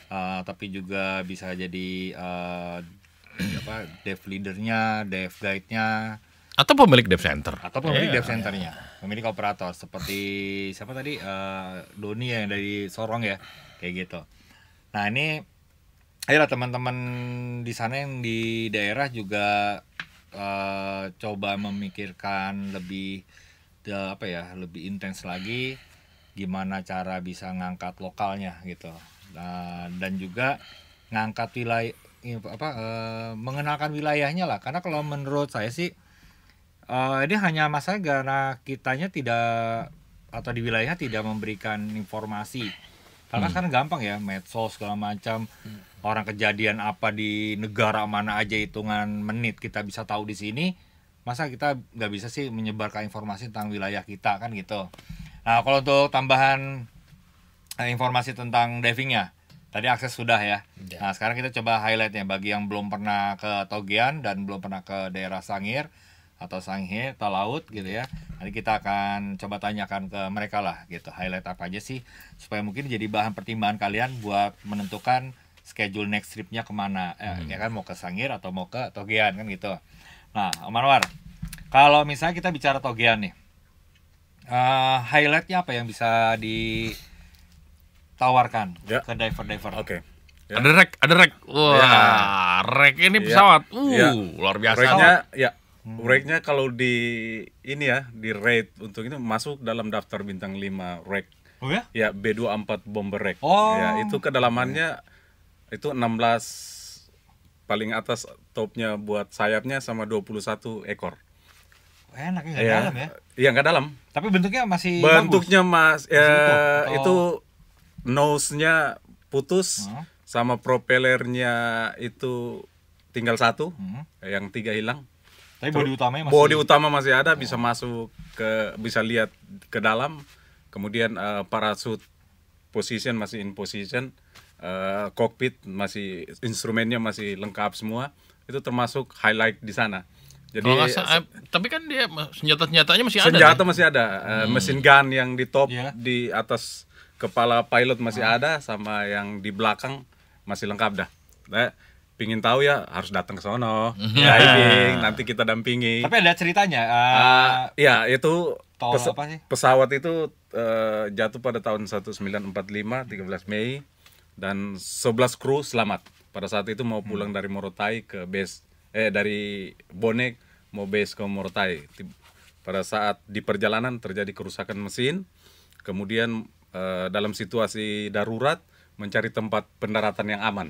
Uh, tapi juga bisa jadi uh, apa dev leadernya, dev guide-nya, atau pemilik dev center, atau pemilik yeah, dev centernya, yeah. Pemilik operator seperti siapa tadi uh, Doni yang dari Sorong ya, kayak gitu. Nah ini, ayolah teman-teman di sana yang di daerah juga uh, coba memikirkan lebih uh, apa ya, lebih intens lagi gimana cara bisa ngangkat lokalnya gitu. Nah, dan juga ngangkat wilayah apa e, mengenalkan wilayahnya lah, karena kalau menurut saya sih e, ini hanya masalah karena kitanya tidak atau di wilayahnya tidak memberikan informasi, karena hmm. kan gampang ya medsos segala macam, hmm. orang kejadian apa di negara mana aja hitungan menit kita bisa tahu di sini, masa kita nggak bisa sih menyebarkan informasi tentang wilayah kita kan gitu. Nah kalau untuk tambahan informasi tentang divingnya, tadi akses sudah ya. ya. Nah sekarang kita coba highlightnya bagi yang belum pernah ke Togean dan belum pernah ke daerah Sangihe atau Sangihe Talaud gitu ya. Nanti kita akan coba tanyakan ke mereka lah gitu. Highlight apa aja sih supaya mungkin jadi bahan pertimbangan kalian buat menentukan schedule next tripnya kemana. Eh, hmm. Ya kan mau ke Sangihe atau mau ke Togean kan gitu. Nah Om Anwar, kalau misalnya kita bicara Togean nih, uh, highlightnya apa yang bisa di tawarkan ya. Ke diver-diver. Oke. Okay. Ya. Ada rek, ada rek. Wah, ya. Rek ini pesawat. Ya. Uh, ya. Luar biasa. Reknya ya. Hmm. Reknya kalau di ini ya, di rate untuk itu masuk dalam daftar bintang lima rek. Oh ya? Ya, B dua empat bomber rek. Oh. Ya, itu kedalamannya hmm. itu enam belas paling atas topnya buat sayapnya sama dua puluh satu ekor. Enak ya, enggak ya. Dalam ya? Iya, enggak dalam. Tapi bentuknya masih bentuknya bagus. Mas ya, masih itu nose-nya putus, hmm. sama propelernya itu tinggal satu, hmm. yang tiga hilang. Tapi bodi utamanya masih, bodi utama masih ada, oh. bisa masuk ke, bisa lihat ke dalam. Kemudian uh, parasut position masih in position, uh, kokpit masih instrumennya masih lengkap semua. Itu termasuk highlight di sana. Jadi, asa, tapi kan dia senjata-senjatanya masih ada. Senjata nih? Masih ada, uh, hmm. mesin gun yang di top yeah. di atas. Kepala pilot masih ah. ada, sama yang di belakang masih lengkap dah. Nah, pingin tahu ya harus datang ke sono. Diving, nanti kita dampingi. Tapi ada ceritanya. Uh, uh, ya itu pes apa sih? Pesawat itu uh, jatuh pada tahun seribu sembilan ratus empat puluh lima, tiga belas Mei, dan sebelas kru selamat. Pada saat itu mau pulang hmm. dari Morotai ke base, eh dari Bonek mau base ke Morotai. Pada saat di perjalanan terjadi kerusakan mesin, kemudian dalam situasi darurat mencari tempat pendaratan yang aman.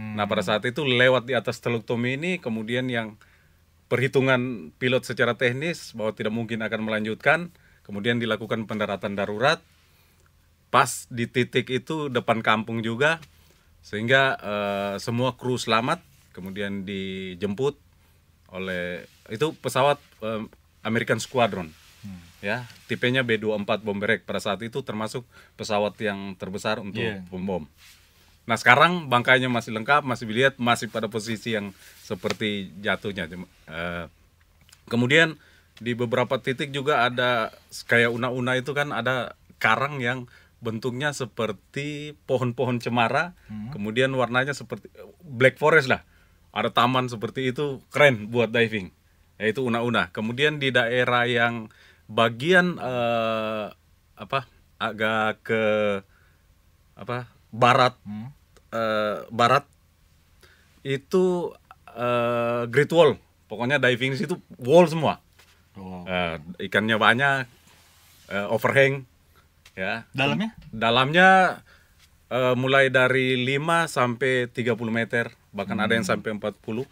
Hmm. Nah pada saat itu lewat di atas Teluk Tome ini, kemudian yang perhitungan pilot secara teknis bahwa tidak mungkin akan melanjutkan, kemudian dilakukan pendaratan darurat pas di titik itu depan kampung juga, sehingga uh, semua kru selamat, kemudian dijemput oleh itu pesawat uh, American Squadron. Hmm. Ya, tipenya B dua puluh empat Bomberek pada saat itu, termasuk pesawat yang terbesar untuk yeah. bom-bom. Nah sekarang bangkainya masih lengkap, masih dilihat, masih pada posisi yang seperti jatuhnya. Uh, kemudian di beberapa titik juga ada kayak una-una itu kan, ada karang yang bentuknya seperti pohon-pohon cemara, hmm. kemudian warnanya seperti black forest lah. Ada taman seperti itu, keren buat diving. Yaitu una-una. Kemudian di daerah yang bagian uh, apa agak ke apa barat hmm. uh, barat itu uh, Great Wall, pokoknya diving di situ wall semua. Oh. Uh, ikannya banyak, uh, overhang ya. Dalamnya? Dalamnya uh, mulai dari lima sampai tiga puluh meter, bahkan hmm. ada yang sampai empat puluh.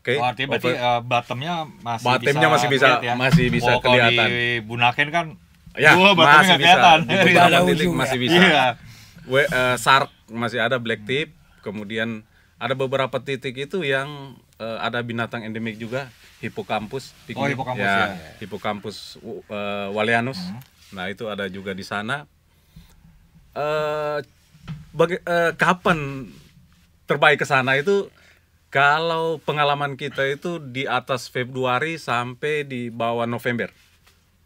Oke, okay. Oh, artinya berarti uh, bottomnya masih, bottomnya bisa masih bisa, ya? Masih bisa oh, kelihatan. Kalau di Bunaken kan, ya, oh, masih, bisa. Kelihatan. Titik, masih bisa. Iya. We, uh, shark masih ada, black tip. Kemudian ada beberapa titik itu yang uh, ada binatang endemik juga, Hippocampus. Oh, Hippocampus ya. ya. Hippocampus uh, Walianus. Hmm. Nah itu ada juga di sana. Uh, baga uh, kapan terbaik ke sana itu? Kalau pengalaman kita itu di atas Februari sampai di bawah November.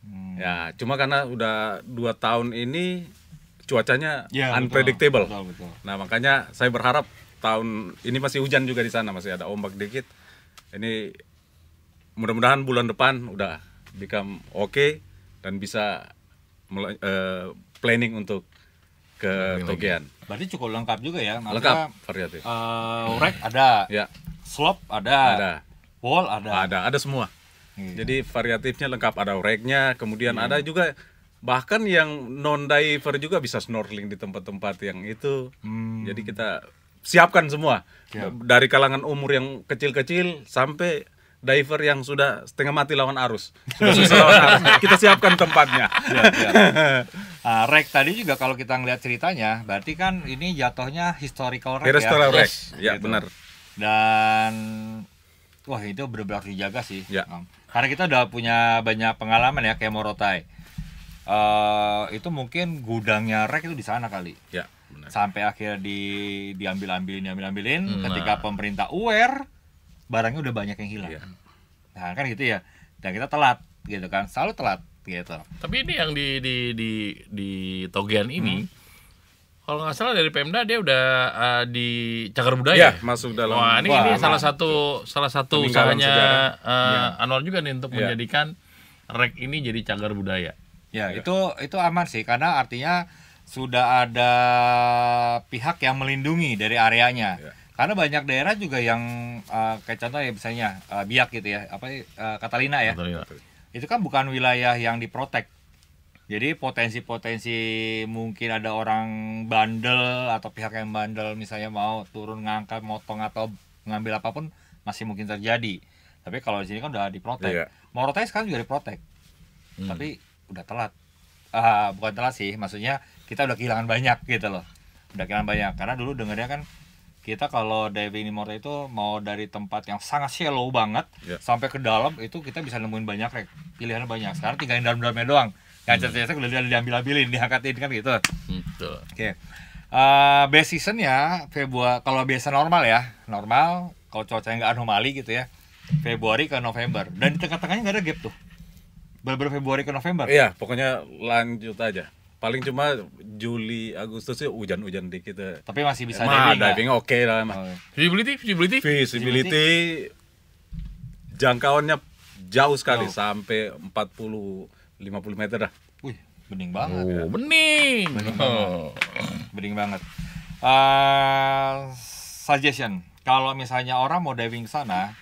Hmm. Ya, cuma karena udah dua tahun ini cuacanya ya, unpredictable. Betul, betul, betul. Nah, makanya saya berharap tahun ini masih hujan juga di sana, masih ada ombak dikit. Ini mudah-mudahan bulan depan udah become oke okay, dan bisa uh, planning untuk ke Togean. Berarti cukup lengkap juga ya. Maksudnya, lengkap variatif. Uh, rek ada, ya. Slope ada, ada, wall ada. Ada, ada semua. Iya. Jadi variatifnya lengkap, ada reknya, kemudian iya. ada juga bahkan yang non diver juga bisa snorkeling di tempat-tempat yang itu. Hmm. Jadi kita siapkan semua. Siap. Dari kalangan umur yang kecil-kecil sampai diver yang sudah setengah mati lawan arus, sudah susah lawan arus. Kita siapkan tempatnya. Ya, ya. Nah, rek tadi juga kalau kita ngelihat ceritanya, berarti kan ini jatuhnya historical rek. Historical ya, rek. Ya gitu. Benar. Dan wah itu benar-benar dijaga sih. Ya. Karena kita udah punya banyak pengalaman ya kayak Morotai. Uh, itu mungkin gudangnya rek itu di sana kali. Ya. Benar. Sampai akhirnya di diambil-ambilin, diambil-ambilin. Hmm. Ketika pemerintah aware, barangnya udah banyak yang hilang. Iya. Nah, kan gitu ya. Dan kita telat gitu kan. Selalu telat gitu. Tapi ini yang di di di di Togean ini hmm. kalau nggak salah dari Pemda dia udah uh, di Cagar Budaya. Ya, masuk dalam. Wah, ini, wah, ini salah satu salah satu usahanya uh, ya. Anwar juga nih untuk ya. Menjadikan rek ini jadi cagar budaya. Ya, ya, itu itu aman sih karena artinya sudah ada pihak yang melindungi dari areanya. Ya. Karena banyak daerah juga yang uh, kayak contoh ya misalnya uh, Biak gitu ya, apa uh, Catalina ya, Catalina. Itu kan bukan wilayah yang diprotek. Jadi potensi-potensi mungkin ada orang bandel atau pihak yang bandel misalnya mau turun ngangkat, motong atau ngambil apapun masih mungkin terjadi. Tapi kalau di sini kan udah diprotek. Iya. Morotai sekarang juga diprotek, hmm. tapi udah telat. Uh, bukan telat sih, maksudnya kita udah kehilangan banyak gitu loh, udah kehilangan banyak. Karena dulu dengarnya kan kita kalau diving di Morotai itu mau dari tempat yang sangat shallow banget yeah. sampai ke dalam itu kita bisa nemuin banyak rek, pilihannya banyak. Sekarang tinggalin dalam-dalamnya doang. Yang cerita-cerita udah diambil-ambilin, diangkatin kan gitu. Gitu. Oke. Base season ya Februari, kalau biasa normal ya, normal. Kalau cuacanya nggak anomali gitu ya, Februari ke November. Dan di tengah-tengahnya nggak ada gap tuh. Bener-bener Februari ke November. Iya, pokoknya lanjut aja. Paling cuma Juli Agustus sih hujan-hujan dikit. Tapi masih bisa mah, diving. diving oke okay lah. Oh, iya. Visibility, visibility, visibility jangkauannya jauh sekali oh. sampai empat puluh lima puluh meter dah. Wih, bening banget. Oh, ya. Bening. Bening banget. Oh. Bening banget. Uh, suggestion, kalau misalnya orang mau diving sana,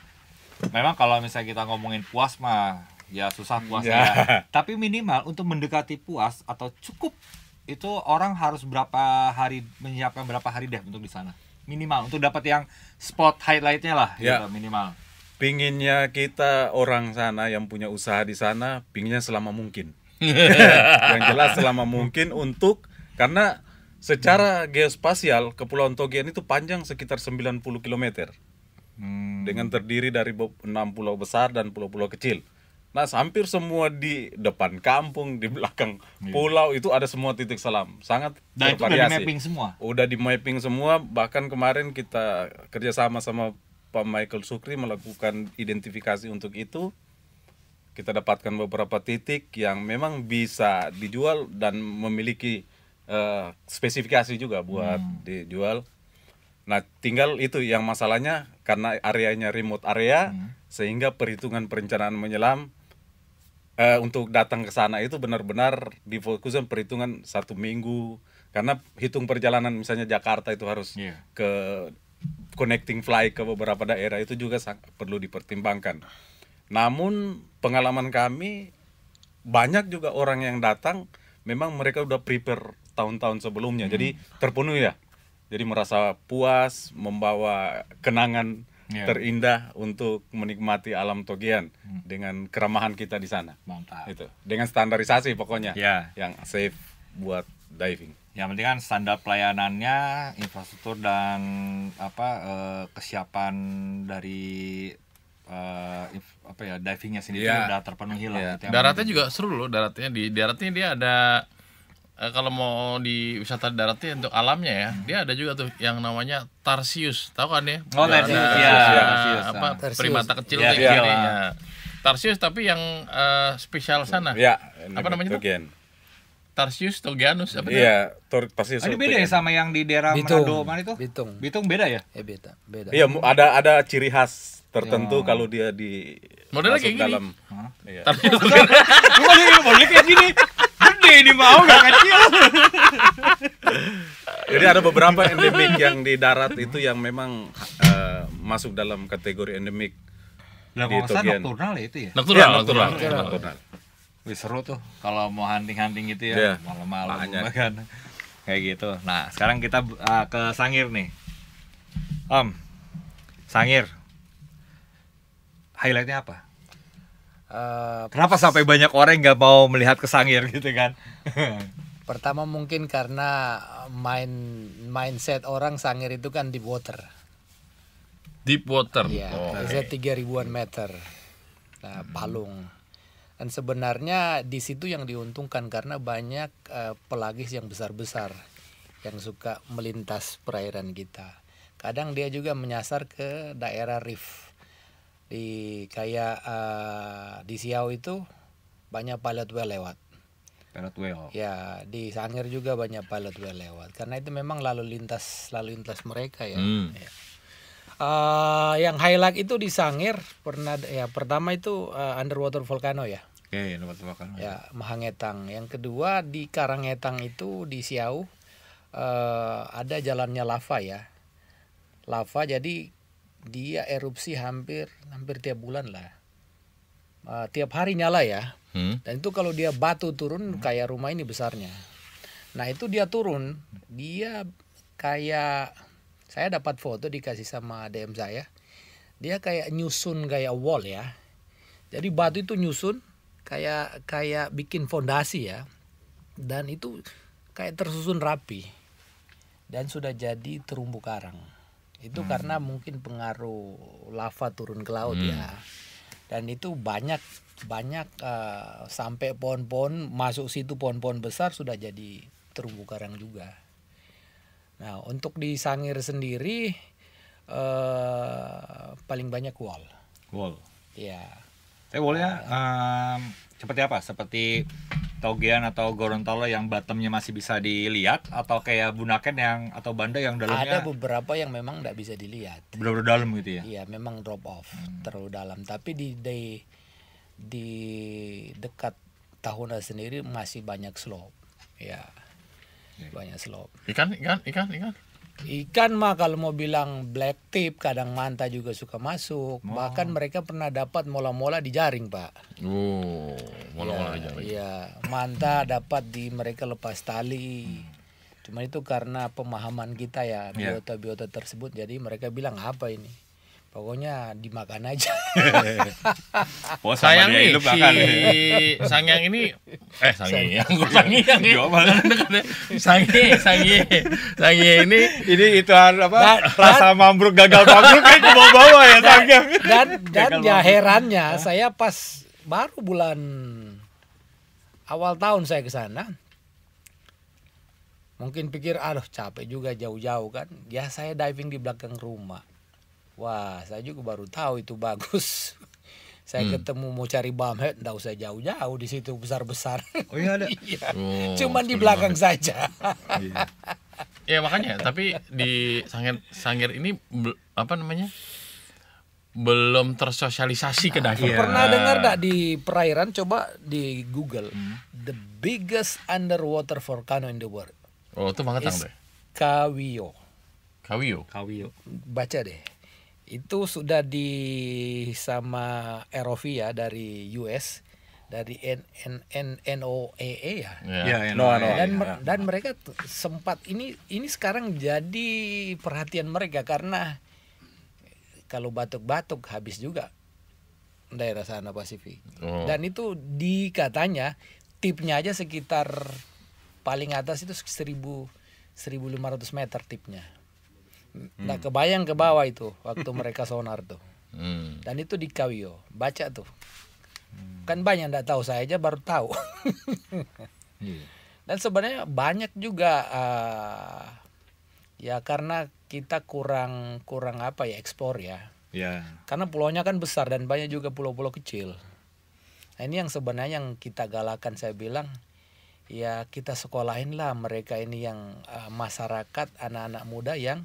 memang kalau misalnya kita ngomongin puas mah ya susah puasnya ya. Tapi minimal untuk mendekati puas atau cukup itu orang harus berapa hari, menyiapkan berapa hari deh untuk di sana? minimal untuk dapat yang spot highlightnya lah ya. Gitu, minimal. Pinginnya kita orang sana yang punya usaha di sana, pinginnya selama mungkin. Yang jelas selama mungkin untuk karena secara geospasial Kepulauan Togean itu panjang sekitar sembilan puluh kilometer. Hmm. Dengan terdiri dari enam pulau besar dan pulau-pulau kecil. Nah, hampir semua di depan kampung, di belakang pulau itu ada semua titik selam. Sangat nah, bervariasi. Udah di mapping semua. Udah di mapping semua, bahkan kemarin kita kerjasama sama Pak Michael Sukri melakukan identifikasi untuk itu. Kita dapatkan beberapa titik yang memang bisa dijual dan memiliki uh, spesifikasi juga buat hmm. dijual. Nah, tinggal itu yang masalahnya karena areanya remote area, hmm. sehingga perhitungan perencanaan menyelam Uh, untuk datang ke sana itu benar-benar difokuskan perhitungan satu minggu. Karena hitung perjalanan misalnya Jakarta itu harus yeah. ke connecting flight ke beberapa daerah, itu juga perlu dipertimbangkan. Namun pengalaman kami banyak juga orang yang datang memang mereka udah prepare tahun-tahun sebelumnya. Hmm. Jadi terpenuhi ya. Jadi merasa puas, membawa kenangan yeah. terindah untuk menikmati alam Togean hmm. dengan keramahan kita di sana. Mantap. Itu dengan standarisasi pokoknya yeah. yang safe buat diving. Yang penting kan standar pelayanannya, infrastruktur dan apa eh, kesiapan dari eh, apa ya divingnya sendiri yeah. udah terpenuhi yeah. lah. Yeah. Daratnya juga seru loh, daratnya di daratnya dia ada eh, kalau mau di wisata daratnya untuk alamnya ya, dia ada juga tuh yang namanya Tarsius, tahu kan ya? Oh, Tarsius, ada, ya. Tarsius, apa Tarsius. Primata kecil ya, ya. Ya. Tarsius tapi yang eh, spesial sana. Ya, apa namanya? Togean. Tarsius Togeanus apa? Iya, Tarsius. Ini beda ya sama yang di daerah Manado mana itu? Bitung. Bitung beda ya? Ya beda, beda. Iya, ada ada ciri khas tertentu ya. Kalau dia di modelnya kayak dalam. Gini. Iya. Tarsius. Modelnya kayak gini. Gede ini mau enggak kecil. Jadi ada beberapa endemik yang di darat itu yang memang uh, masuk dalam kategori endemik. Lah kalau masalah nokturnal ya itu ya. Nokturnal, nokturnal. Wih, seru tuh kalau mau hunting-hunting gitu ya yeah. malam-malam kan kayak gitu. Nah sekarang kita uh, ke Sangihe nih, Om. Sangihe highlightnya apa? Uh, Kenapa sampai banyak orang nggak mau melihat ke Sangihe gitu kan? Pertama mungkin karena mind mindset orang Sangihe itu kan deep water. Deep water. Iya. Biasanya tiga ribuan meter. Nah, palung. Dan sebenarnya di situ yang diuntungkan karena banyak uh, pelagis yang besar-besar yang suka melintas perairan kita. Kadang dia juga menyasar ke daerah reef. Di kayak uh, di Siau itu banyak pilot whale lewat. Pilot whale. Ya, di Sangihe juga banyak pilot whale lewat. Karena itu memang lalu lintas lalu lintas mereka ya. Hmm. Ya. Uh, yang highlight itu di Sangihe pernah ya pertama itu uh, underwater volcano ya. Ya, ya Mahangetang. Yang kedua di Karangetang itu di Siau uh, ada jalannya lava ya, lava jadi dia erupsi hampir hampir tiap bulan lah, uh, tiap hari nyala ya. Hmm? Dan itu kalau dia batu turun hmm. kayak rumah ini besarnya. Nah itu dia turun, dia kayak saya dapat foto dikasih sama D M saya, dia kayak nyusun kayak wall ya, jadi batu itu nyusun. Kayak kayak bikin fondasi ya. Dan itu kayak tersusun rapi. Dan sudah jadi terumbu karang. Itu hmm. karena mungkin pengaruh lava turun ke laut hmm. ya. Dan itu banyak banyak uh, sampai pohon-pohon masuk situ, pohon-pohon besar sudah jadi terumbu karang juga. Nah, untuk di Sangihe sendiri uh, paling banyak wall. Wall. Ya. Tapi bolehnya um, seperti apa? Seperti Togean atau Gorontalo yang bottomnya masih bisa dilihat, atau kayak Bunaken yang atau Banda yang dalamnya? Ada beberapa yang memang tidak bisa dilihat. Benar-benar dalam gitu ya? Iya, memang drop off hmm. terlalu dalam. Tapi di, di di dekat Tahuna sendiri masih banyak slope. Ya, ya. Banyak slope. Ikan, ikan, ikan, ikan. Ikan mah kalau mau bilang black tip, kadang manta juga suka masuk. Oh. Bahkan mereka pernah dapat mola-mola di jaring, Pak. Oh, mola-mola ya, di jaring. Iya, manta dapat di mereka lepas tali. Cuma itu karena pemahaman kita ya, biota-biota tersebut, jadi mereka bilang apa ini? Pokoknya dimakan aja. Oh, sayang nih si Sangyang ini eh Sangyang, Sangyang ini. Sangihe, Sangihe. Sangihe ini ini itu apa? Dan, rasa dan, mambruk gagal mambruk kayak bawa-bawa ya Sangyang. Dan dan ya herannya, saya pas baru bulan awal tahun saya ke sana. Mungkin pikir aduh capek juga jauh-jauh kan. Ya saya diving di belakang rumah. Wah, saya juga baru tahu itu bagus. Saya hmm. ketemu mau cari bumhead, nggak usah jauh-jauh, di situ besar-besar. Oh iya ada. Ya. Oh, cuman di belakang banget saja. Iya. Ya makanya, tapi di Sangihe Sangihe ini apa namanya? Belum tersosialisasi ke diving. Nah, pernah dengar enggak di perairan, coba di Google, hmm. the biggest underwater volcano in the world. Oh, itu mangkatang deh. Kawio. Kawio. Kawio. Baca deh. Itu sudah di sama R O V ya dari U S, dari N O A A ya. Yeah. Yeah, N O A A. Dan mer dan mereka sempat ini ini sekarang jadi perhatian mereka karena kalau batuk-batuk habis juga daerah sana Pasifik. Oh. Dan itu dikatanya tipnya aja sekitar paling atas itu seribu sampai seribu lima ratus meter tipnya. Nah, kebayang ke bawah itu waktu mereka sonar tuh. Hmm. Dan itu di Kawio. Baca tuh. Hmm. Kan banyak enggak tahu, saya aja baru tahu. Yeah. Dan sebenarnya banyak juga uh, ya karena kita kurang kurang apa ya ekspor ya. Yeah. Karena pulaunya kan besar dan banyak juga pulau-pulau kecil. Nah, ini yang sebenarnya yang kita galakan, saya bilang ya kita sekolahin lah mereka ini yang uh, masyarakat anak-anak muda yang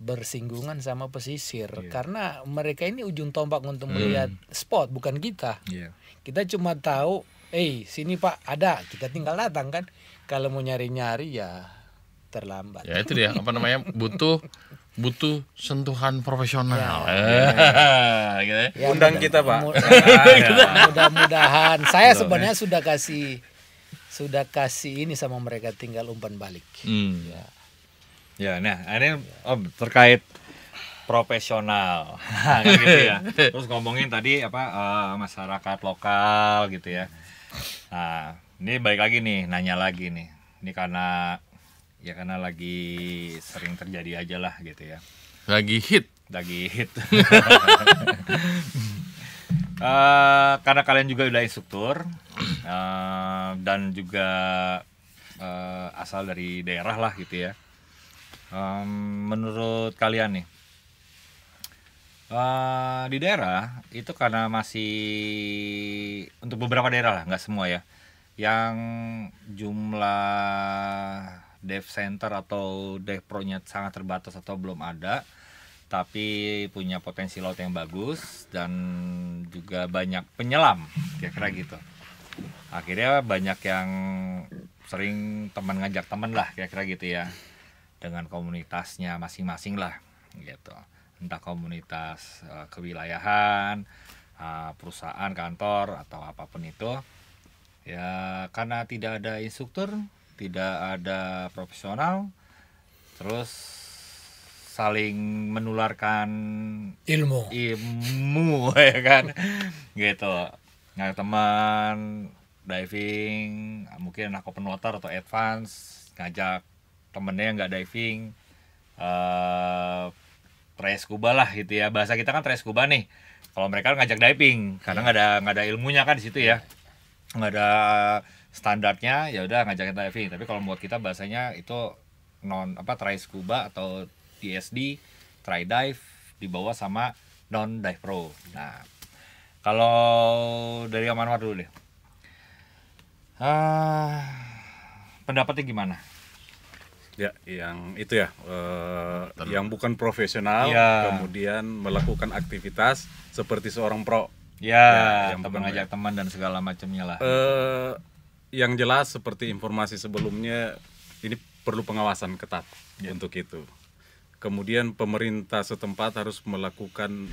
bersinggungan sama pesisir, yeah. karena mereka ini ujung tombak untuk melihat mm. spot, bukan kita. Yeah. Kita cuma tahu, eh sini Pak ada, kita tinggal datang kan. Kalau mau nyari-nyari ya terlambat. Ya itu dia apa namanya butuh butuh sentuhan profesional. Ya, yeah. yeah. yeah. Undang kita Pak. Mudah, ya. Mudah-mudahan. Saya sebenarnya sudah kasih sudah kasih ini sama mereka, tinggal umpan balik. Mm. Ya. Ya, nah ini Om terkait profesional, gitu ya. Terus ngomongin tadi apa uh, masyarakat lokal gitu ya. Nah, ini balik lagi nih, nanya lagi nih. Ini karena ya karena lagi sering terjadi aja lah gitu ya. Lagi hit, lagi hit. uh, karena kalian juga udah instruktur uh, dan juga uh, asal dari daerah lah gitu ya. Um, menurut kalian nih uh, di daerah itu karena masih untuk beberapa daerah lah, nggak semua ya, yang jumlah dive center atau dive pro-nya sangat terbatas atau belum ada, tapi punya potensi laut yang bagus dan juga banyak penyelam kira-kira gitu. Akhirnya banyak yang sering teman ngajak teman lah kira-kira gitu ya, dengan komunitasnya masing-masing lah gitu, entah komunitas uh, kewilayahan, uh, perusahaan, kantor atau apapun itu ya. Karena tidak ada instruktur, tidak ada profesional, terus saling menularkan ilmu ilmu ya kan gitu. Nggak teman diving, mungkin anak open water atau advance ngajak temennya yang nggak diving, uh, trash scuba lah gitu ya, bahasa kita kan trash scuba nih. Kalau mereka ngajak diving, karena nggak ada nggak ada ilmunya kan di situ ya, nggak ada standarnya, ya udah ngajakin diving. Tapi kalau buat kita bahasanya itu non apa trash scuba atau T S D, try dive, dibawa sama non dive pro. Nah, kalau dari Om Anwar dulu deh, uh, pendapatnya gimana? Ya, yang itu ya, eh, yang bukan profesional, ya. Kemudian melakukan aktivitas seperti seorang pro. Ya, ya yang teman ngajak teman dan segala macamnya lah. Eh, yang jelas seperti informasi sebelumnya, ini perlu pengawasan ketat ya. Untuk itu. Kemudian pemerintah setempat harus melakukan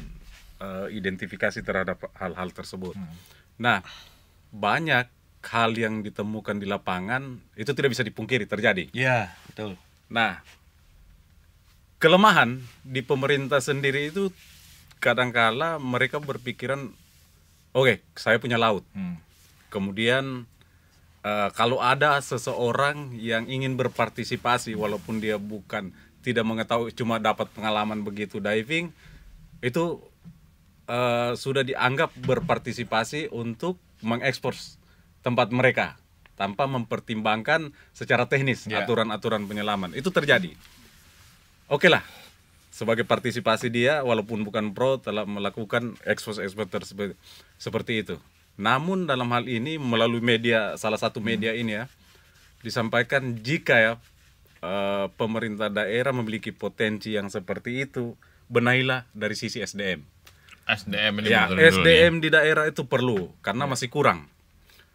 eh, identifikasi terhadap hal-hal tersebut. Hmm. Nah, banyak hal yang ditemukan di lapangan itu tidak bisa dipungkiri terjadi. Iya, betul. Nah, kelemahan di pemerintah sendiri itu kadangkala mereka berpikiran, oke, okay, saya punya laut. Hmm. Kemudian uh, kalau ada seseorang yang ingin berpartisipasi walaupun dia bukan tidak mengetahui, cuma dapat pengalaman begitu diving, itu uh, sudah dianggap berpartisipasi untuk mengekspor tempat mereka tanpa mempertimbangkan secara teknis yeah. aturan-aturan penyelaman. Itu terjadi. Oke lah, sebagai partisipasi dia walaupun bukan pro telah melakukan ekspos-ekspos seperti itu. Namun dalam hal ini melalui media, salah satu media hmm. ini ya, disampaikan jika ya uh, pemerintah daerah memiliki potensi yang seperti itu, benahilah dari sisi S D M. S D M ini ya, S D M di daerah itu perlu karena masih kurang.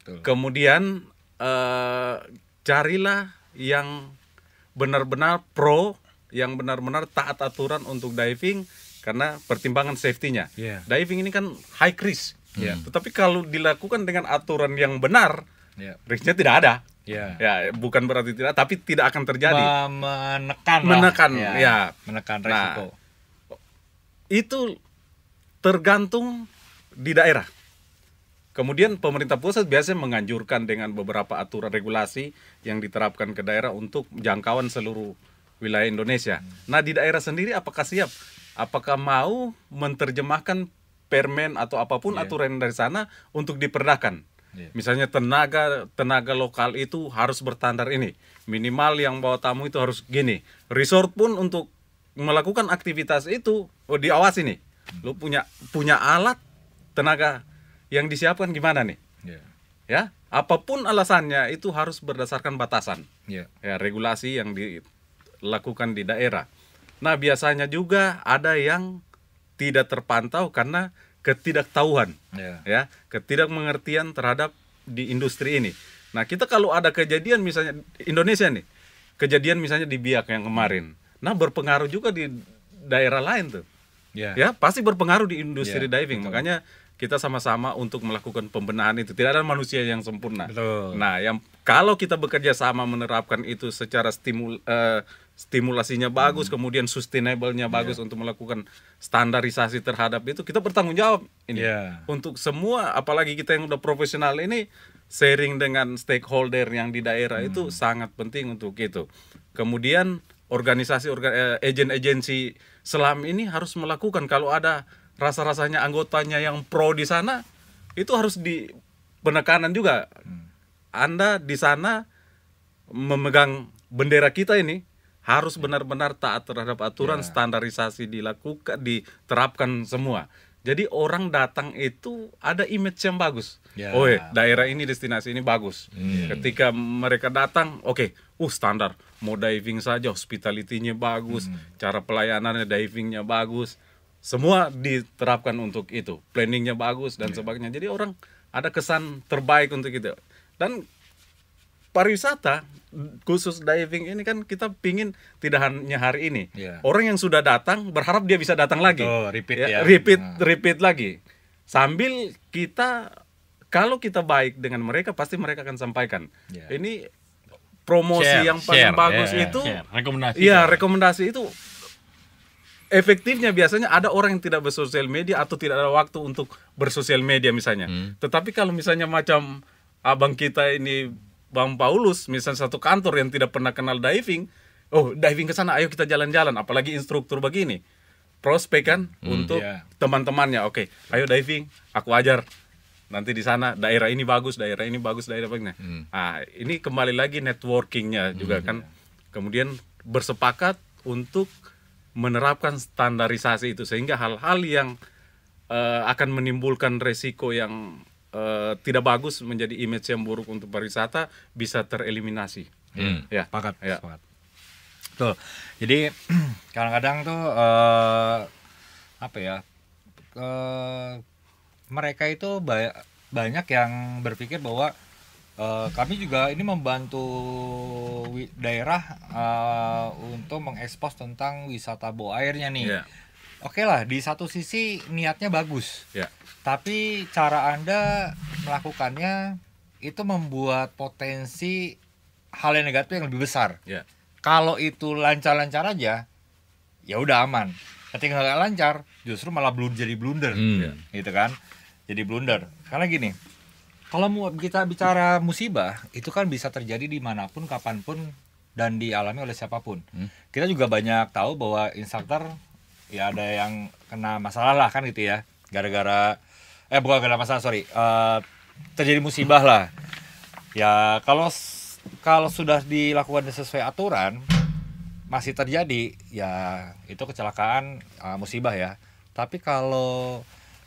Betul. Kemudian uh, carilah yang benar-benar pro, yang benar-benar taat aturan untuk diving karena pertimbangan safety-nya. Yeah. Diving ini kan high risk. Yeah. Tetapi kalau dilakukan dengan aturan yang benar, yeah. risknya tidak ada. Yeah. Ya, bukan berarti tidak, tapi tidak akan terjadi. Menekan, menekan, ya. ya. Menekan resiko. Nah, itu tergantung di daerah. Kemudian pemerintah pusat biasanya menganjurkan dengan beberapa aturan regulasi yang diterapkan ke daerah untuk jangkauan seluruh wilayah Indonesia. Nah, di daerah sendiri apakah siap? Apakah mau menerjemahkan permen atau apapun yeah. aturan dari sana untuk diperdakan. Yeah. Misalnya tenaga tenaga lokal itu harus berstandar ini, minimal yang bawa tamu itu harus gini. Resort pun untuk melakukan aktivitas itu oh, diawasi nih. Lu punya punya alat tenaga yang disiapkan gimana nih? Yeah. Ya, apapun alasannya itu harus berdasarkan batasan. Yeah. Ya, regulasi yang dilakukan di daerah. Nah, biasanya juga ada yang tidak terpantau karena ketidaktahuan, yeah. ya, ketidakmengertian terhadap di industri ini. Nah, kita kalau ada kejadian misalnya Indonesia nih, kejadian misalnya di Biak yang kemarin, nah berpengaruh juga di daerah lain tuh, yeah. ya, pasti berpengaruh di industri yeah, diving. Betul. Makanya kita sama-sama untuk melakukan pembenahan itu. Tidak ada manusia yang sempurna. Betul. Nah, yang kalau kita bekerja sama menerapkan itu secara stimul. Uh, Stimulasinya bagus, hmm. kemudian sustainable-nya bagus yeah. untuk melakukan standarisasi terhadap itu. Kita bertanggung jawab ini yeah. untuk semua, apalagi kita yang udah profesional ini, sharing dengan stakeholder yang di daerah hmm. itu sangat penting untuk itu. Kemudian organisasi organ, agen-agensi selam ini harus melakukan, kalau ada rasa-rasanya anggotanya yang pro di sana, itu harus di penekanan juga. Hmm. Anda di sana memegang bendera kita ini harus benar-benar taat terhadap aturan, yeah. standarisasi dilakukan, diterapkan semua. Jadi orang datang itu ada image yang bagus. Yeah. Oh, ya, daerah ini, destinasi ini bagus. Mm. Ketika mereka datang, oke, okay, uh standar. Mau diving saja, hospitality-nya bagus, mm. cara pelayanannya, diving-nya bagus. Semua diterapkan untuk itu. Planning-nya bagus dan yeah. sebagainya. Jadi orang ada kesan terbaik untuk itu. Dan pariwisata khusus diving ini kan kita pingin tidak hanya hari ini, yeah. orang yang sudah datang berharap dia bisa datang lagi, oh, repeat, ya, ya. repeat, nah. repeat lagi. Sambil kita, kalau kita baik dengan mereka pasti mereka akan sampaikan. Yeah. Ini promosi share, yang paling share, bagus yeah, itu, share. rekomendasi. Iya rekomendasi itu efektifnya biasanya ada orang yang tidak bersosial media atau tidak ada waktu untuk bersosial media misalnya. Hmm. Tetapi kalau misalnya macam abang kita ini, Bang Paulus, misalnya satu kantor yang tidak pernah kenal diving, oh diving ke sana, ayo kita jalan-jalan, apalagi instruktur begini, prospek kan hmm, untuk yeah. teman-temannya, oke, okay, ayo diving, aku ajar, nanti di sana daerah ini bagus, daerah ini bagus, daerah bagusnya, hmm. ah ini kembali lagi networkingnya juga hmm, kan, yeah. kemudian bersepakat untuk menerapkan standarisasi itu sehingga hal-hal yang uh, akan menimbulkan resiko yang Uh, tidak bagus menjadi image yang buruk untuk pariwisata bisa tereliminasi. Hmm. Ya, sepakat, ya. sepakat. Betul. Jadi kadang-kadang tuh uh, apa ya? Uh, mereka itu ba banyak yang berpikir bahwa uh, kami juga ini membantu daerah uh, untuk mengekspos tentang wisata bawah airnya nih. Yeah. Oke lah, di satu sisi niatnya bagus, ya. Tapi cara Anda melakukannya itu membuat potensi hal yang negatif yang lebih besar. Yeah. Kalau itu lancar-lancar aja, ya udah aman. Ketika nggak lancar, justru malah blunder, jadi blunder, mm. gitu kan? Jadi blunder. Karena gini, kalau kita bicara musibah, itu kan bisa terjadi dimanapun, kapanpun, dan dialami oleh siapapun. Hmm. Kita juga banyak tahu bahwa instruktur ya ada yang kena masalah lah kan gitu ya, gara-gara eh bukan gara-gara masalah sorry uh, terjadi musibah lah. Ya kalau kalau sudah dilakukan sesuai aturan masih terjadi ya itu kecelakaan uh, musibah ya. Tapi kalau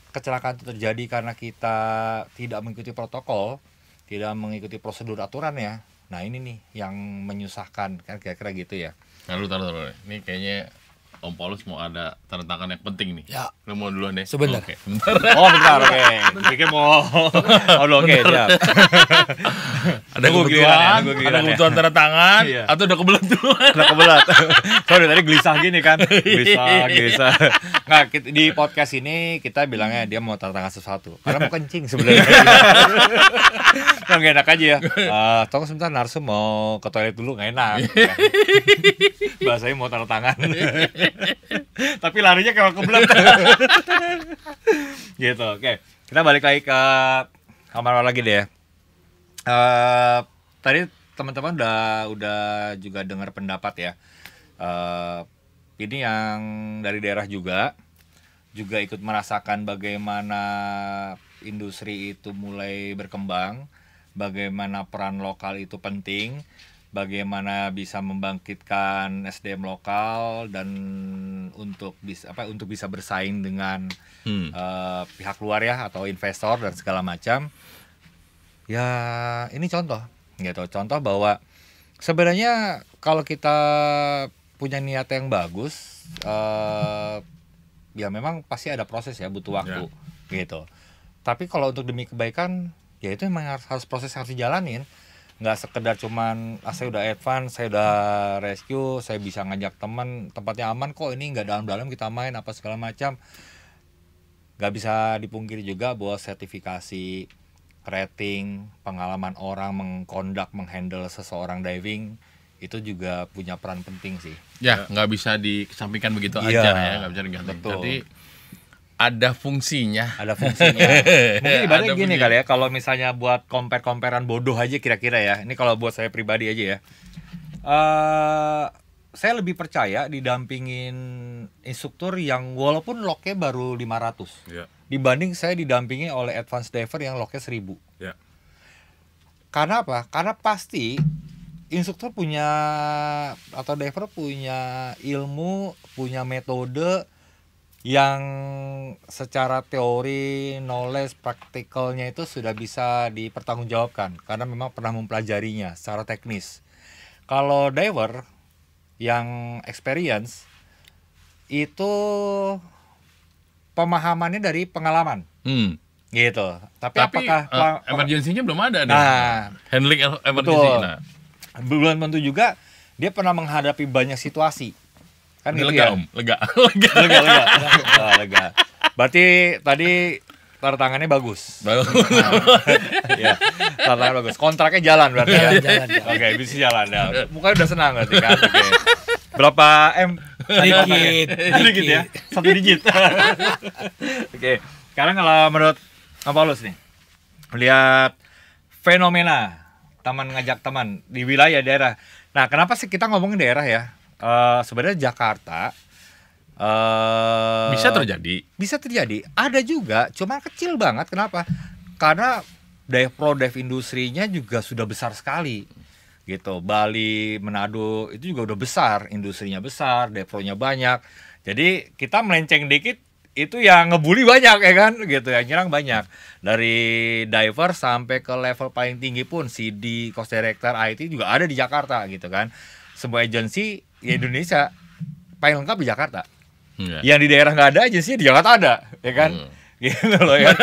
kecelakaan itu terjadi karena kita tidak mengikuti protokol, tidak mengikuti prosedur aturan ya. Nah ini nih yang menyusahkan kan kira-kira gitu ya. Lalu taruh taruh ini kayaknya Om Paulus mau ada tanda tangan yang penting nih. Ya. Lu mau duluan deh. Sebentar. Oke. Okay. Oh bentar. Oke. Kayaknya mau. Oh oke. Okay, siap. Ada kebutuhan. Ada kebutuhan tanda tangan. Iya. Atau udah kebelat dulu. Udah kebelat. Sorry tadi gelisah gini kan. Gelisah, gelisah. Nah di podcast ini kita bilangnya dia mau tanda tangan sesuatu. Karena mau kencing sebenarnya. Nah, gak enak aja ya. Uh, Tolong sebentar narsum mau ke toilet dulu nggak enak. Ya. Bahasanya mau tanda tangan. Tapi larinya kalau kebelet gitu. Oke, okay. Kita balik lagi ke kamar lagi deh. Uh, tadi teman-teman udah udah juga dengar pendapat ya. Uh, ini yang dari daerah juga juga ikut merasakan bagaimana industri itu mulai berkembang, bagaimana peran lokal itu penting. Bagaimana bisa membangkitkan S D M lokal dan untuk bisa apa untuk bisa bersaing dengan hmm. uh, pihak luar ya atau investor dan segala macam. Ya ini contoh gitu, contoh bahwa sebenarnya kalau kita punya niat yang bagus uh, ya memang pasti ada proses ya, butuh waktu yeah. gitu. Tapi kalau untuk demi kebaikan ya itu memang harus, harus proses harus dijalanin. Nggak sekedar cuman ah, saya udah advance, saya udah rescue, saya bisa ngajak teman tempatnya aman kok, ini nggak dalam-dalam kita main apa segala macam. Nggak bisa dipungkiri juga bahwa sertifikasi, rating, pengalaman orang mengkondak, menghandle seseorang diving itu juga punya peran penting sih. Ya nggak bisa dikesampingkan begitu ya, aja ya, nggak bisa diganti. Jadi ada fungsinya, ada fungsinya. Mungkin ibaratnya gini fungsinya. Kali ya, kalau misalnya buat compare-comparean bodoh aja kira-kira ya. Ini kalau buat saya pribadi aja ya. Uh, saya lebih percaya didampingin instruktur yang walaupun loknya baru lima ratus yeah. dibanding saya didampingi oleh advanced diver yang loknya seribu yeah. Karena apa? Karena pasti instruktur punya atau diver punya ilmu, punya metode yang secara teori, knowledge, praktikalnya itu sudah bisa dipertanggungjawabkan karena memang pernah mempelajarinya secara teknis. Kalau diver yang experience itu pemahamannya dari pengalaman hmm. gitu. Tapi, Tapi apakah uh, emergensinya belum ada nih? Nah, handling emergency. Nah. Belum tentu juga dia pernah menghadapi banyak situasi. Kan gitu lega, ya? Om. Lega, lega, lega, lega, nah, lega. Berarti tadi tanda tangannya bagus. Bagus. Nah, ya, tanda tangan bagus. Kontraknya jalan berarti ya. Jalan, jalan. Oke, bisa jalan ya. Mukanya udah senang berarti kan. Oke. Berapa M? Sedikit, sedikit ya. Satu digit. Oke. Sekarang kalau menurut Om Paulus nih, melihat fenomena taman ngajak teman di wilayah daerah. Nah, kenapa sih kita ngomongin daerah ya? Uh, sebenarnya Jakarta uh, bisa terjadi, bisa terjadi. Ada juga, cuma kecil banget. Kenapa? Karena dive pro dive industrinya juga sudah besar sekali, gitu. Bali, Manado itu juga udah besar, industrinya besar, dive pro-nya banyak. Jadi kita melenceng dikit, itu yang ngebully banyak ya kan, gitu ya, nyerang banyak. Dari diver sampai ke level paling tinggi pun, C D, cost director, I T juga ada di Jakarta, gitu kan. Sebuah agensi ya Indonesia paling lengkap di Jakarta. Yeah. Yang di daerah nggak ada agensinya di Jakarta ada, ya kan? Mm. Gitu loh ya.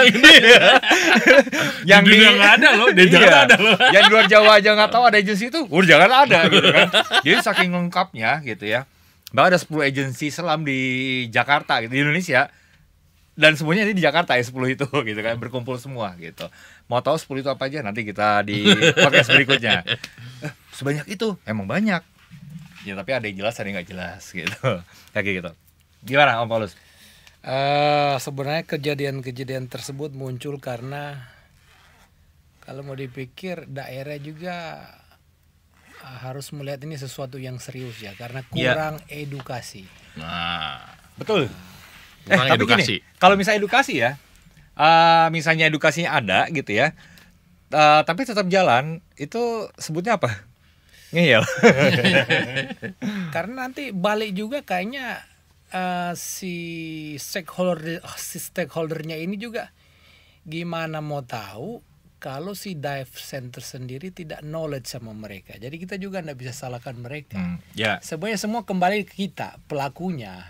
Yang di dunia nggak ada loh, di Jakarta iya. ada loh. Yang luar Jawa aja nggak tahu ada agensi itu, udah Jakarta ada gitu kan. Jadi saking lengkapnya gitu ya. Bahkan ada sepuluh agensi selam di Jakarta gitu, di Indonesia. dan semuanya ini di Jakarta ya, sepuluh itu gitu kan, berkumpul semua gitu. Mau tahu sepuluh itu apa aja nanti kita di podcast berikutnya. Eh, sebanyak itu, emang banyak. Ya tapi ada yang jelas, ada yang nggak jelas gitu. Kayak gitu. Gimana Om Paulus? Uh, sebenarnya kejadian-kejadian tersebut muncul karena kalau mau dipikir daerah juga uh, harus melihat ini sesuatu yang serius ya, karena kurang yeah. edukasi. Nah, betul. Uh, eh, tapi edukasi. Gini, kalau misalnya edukasi ya, uh, misalnya edukasinya ada gitu ya, uh, tapi tetap jalan, itu sebutnya apa? Ngeyel. Karena nanti balik juga kayaknya uh, si stakeholder si stakeholdernya ini juga gimana mau tahu kalau si dive center sendiri tidak knowledge sama mereka. Jadi kita juga nggak bisa salahkan mereka. Hmm, yeah. Sebenarnya semua kembali ke kita pelakunya.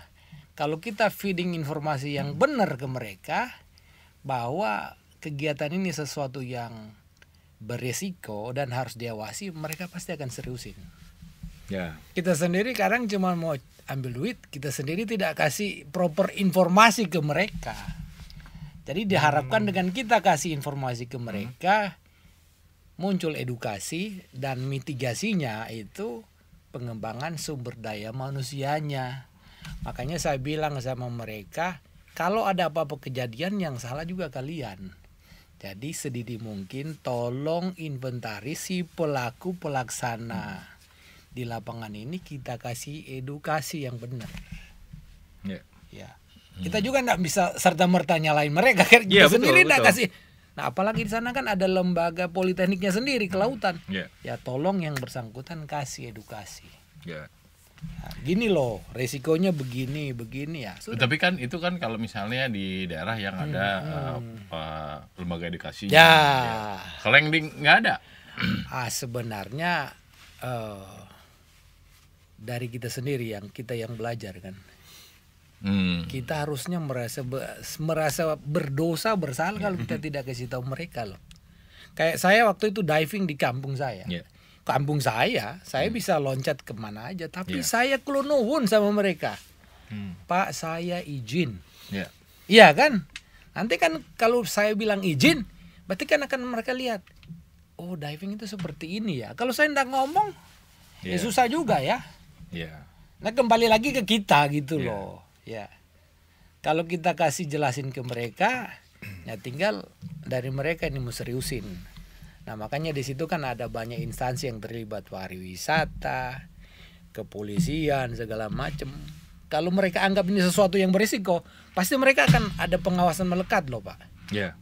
Kalau kita feeding informasi yang hmm. benar ke mereka bahwa kegiatan ini sesuatu yang beresiko dan harus diawasi, mereka pasti akan seriusin. Ya. Kita sendiri kadang cuma mau ambil duit, kita sendiri tidak kasih proper informasi ke mereka. Jadi diharapkan hmm. dengan kita kasih informasi ke mereka, hmm. muncul edukasi dan mitigasinya itu pengembangan sumber daya manusianya. Makanya saya bilang sama mereka, kalau ada apa-apa kejadian yang salah juga kalian. Jadi sedini mungkin tolong inventaris si pelaku pelaksana di lapangan ini, kita kasih edukasi yang benar. Yeah. Ya, hmm. kita juga nggak bisa serta merta nyalain mereka. Kita yeah, sendiri nggak kasih. Nah, apalagi di sana kan ada lembaga politekniknya sendiri kelautan. Yeah. Ya tolong yang bersangkutan kasih edukasi. Yeah. Nah, gini loh, resikonya begini begini ya. Sudah. Tapi kan itu kan kalau misalnya di daerah yang ada hmm. uh, uh, lembaga edukasi. Ya. Ya. Kalau nggak ada. Ah sebenarnya uh, dari kita sendiri yang kita yang belajar kan. Hmm. Kita harusnya merasa be, merasa berdosa bersalah kalau kita tidak kasih tahu mereka loh. Kayak saya waktu itu diving di kampung saya. Yeah. Kampung saya, saya hmm. bisa loncat kemana aja, tapi yeah. saya klonuhun sama mereka. Hmm. Pak, saya izin. Iya yeah. kan? Nanti kan kalau saya bilang izin, berarti kan akan mereka lihat, oh diving itu seperti ini ya. Kalau saya tidak ngomong, yeah. ya susah juga ya. Yeah. Nah kembali lagi ke kita gitu yeah. loh. Ya. Kalau kita kasih jelasin ke mereka, ya tinggal dari mereka ini mau seriusin. Nah makanya di situ kan ada banyak instansi yang terlibat, pariwisata, kepolisian, segala macam. Kalau mereka anggap ini sesuatu yang berisiko, pasti mereka akan ada pengawasan melekat loh Pak. Iya.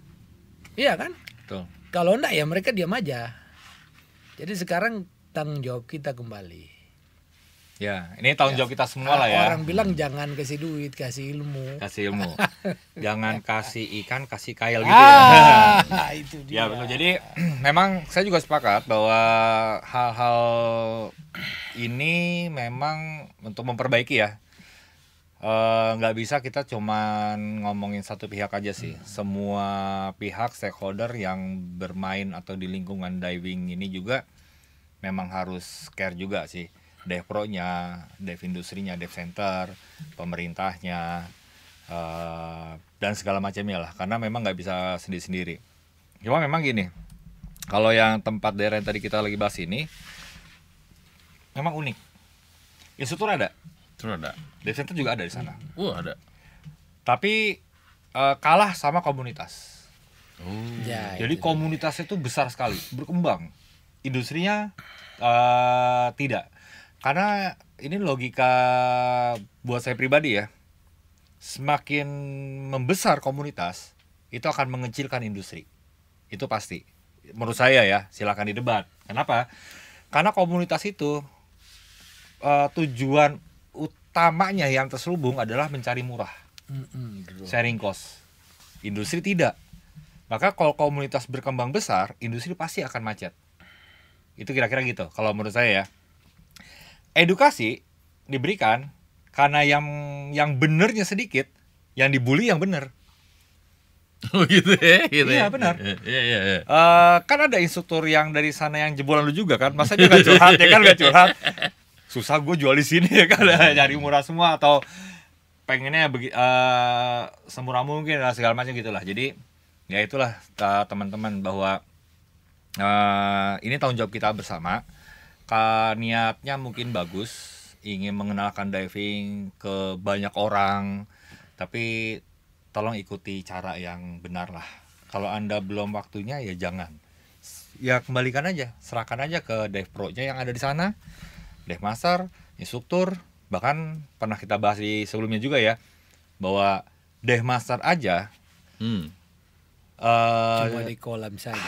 Yeah. Iya kan? Betul. Kalau enggak ya mereka diam aja. Jadi sekarang tanggung jawab kita kembali. Ya, ini tanggung jawab ya. Kita semua lah ya. Orang bilang jangan kasih duit, kasih ilmu. Kasih ilmu. Jangan kasih ikan, kasih kail gitu ah, ya. Itu dia. Ya betul. Jadi memang saya juga sepakat bahwa hal-hal ini memang untuk memperbaiki ya. Nggak e, bisa kita cuman ngomongin satu pihak aja sih. Hmm. Semua pihak stakeholder yang bermain atau di lingkungan diving ini juga memang harus care juga sih. Dive pro-nya, dive industrinya, dive center, pemerintahnya, uh, dan segala macamnya lah. Karena memang nggak bisa sendiri-sendiri. Cuma memang gini, kalau yang tempat daerah yang tadi kita lagi bahas ini, memang unik. Instruktur ada, instruktur ada. Dive center juga ada di sana. Uh, ada. Tapi uh, kalah sama komunitas. Uh. Ya, jadi itu. Komunitasnya itu besar sekali, berkembang. Industrinya uh, tidak. Karena ini logika buat saya pribadi ya, semakin membesar komunitas itu akan mengecilkan industri, itu pasti. Menurut saya ya, silahkan didebat. Kenapa? Karena komunitas itu uh, tujuan utamanya yang terselubung adalah mencari murah, mm-hmm. sharing cost. Industri tidak. Maka kalau komunitas berkembang besar, industri pasti akan macet. Itu kira-kira gitu, kalau menurut saya ya. Edukasi diberikan karena yang yang benernya sedikit, yang dibully yang bener. Oh gitu ya, gitu iya, ya. Benar. Iya benar. Iya. Uh, kan ada instruktur yang dari sana yang jebolan lu juga kan, masa dia nggak curhat ya kan, nggak curhat. Susah gue jual di sini ya kan, nyari murah semua atau pengennya begi, uh, semurah mungkin lah, segala macam gitulah. Jadi ya itulah teman-teman, bahwa uh, ini tanggung jawab kita bersama. Ka, niatnya mungkin bagus, ingin mengenalkan diving ke banyak orang, tapi tolong ikuti cara yang benar lah. Kalau Anda belum waktunya ya jangan. Ya kembalikan aja, serahkan aja ke dive pro-nya yang ada di sana, dive master, instruktur. Bahkan pernah kita bahas di sebelumnya juga ya, bahwa dive master aja hmm. Uh, cuma di kolam saja.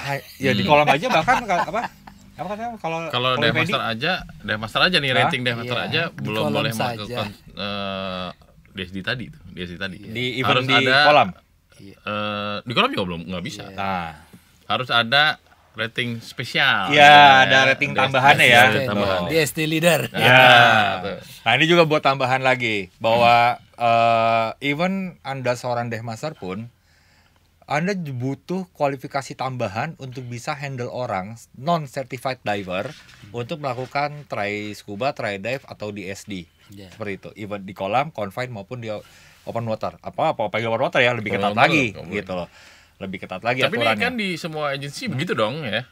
Ya hmm. di kolam aja bahkan apa? Apa katanya kalau kalau dive master aja, dive master aja nih, rating dive master iya, aja belum boleh masuk ke eh D S D tadi tuh, D S D tadi. Iya. Di harus di ada kolam. Uh, di kolam juga belum nggak bisa. Iya. Nah, harus ada rating spesial. Iya, ya, ada rating D S D tambahannya D S D ya. D S D tambahan. D S D leader. Nah, ya. Nah, ini juga buat tambahan lagi bahwa hmm. uh, even Anda seorang dive master pun Anda butuh kualifikasi tambahan untuk bisa handle orang non-certified diver untuk melakukan try scuba, try dive, atau D S D. Yeah. Seperti itu, even di kolam, confined, maupun di open water. Apa apa open water ya, lebih ketat open lagi water, gitu loh. Lebih ketat lagi tapi aturannya. Tapi ini kan di semua agensi begitu dong ya?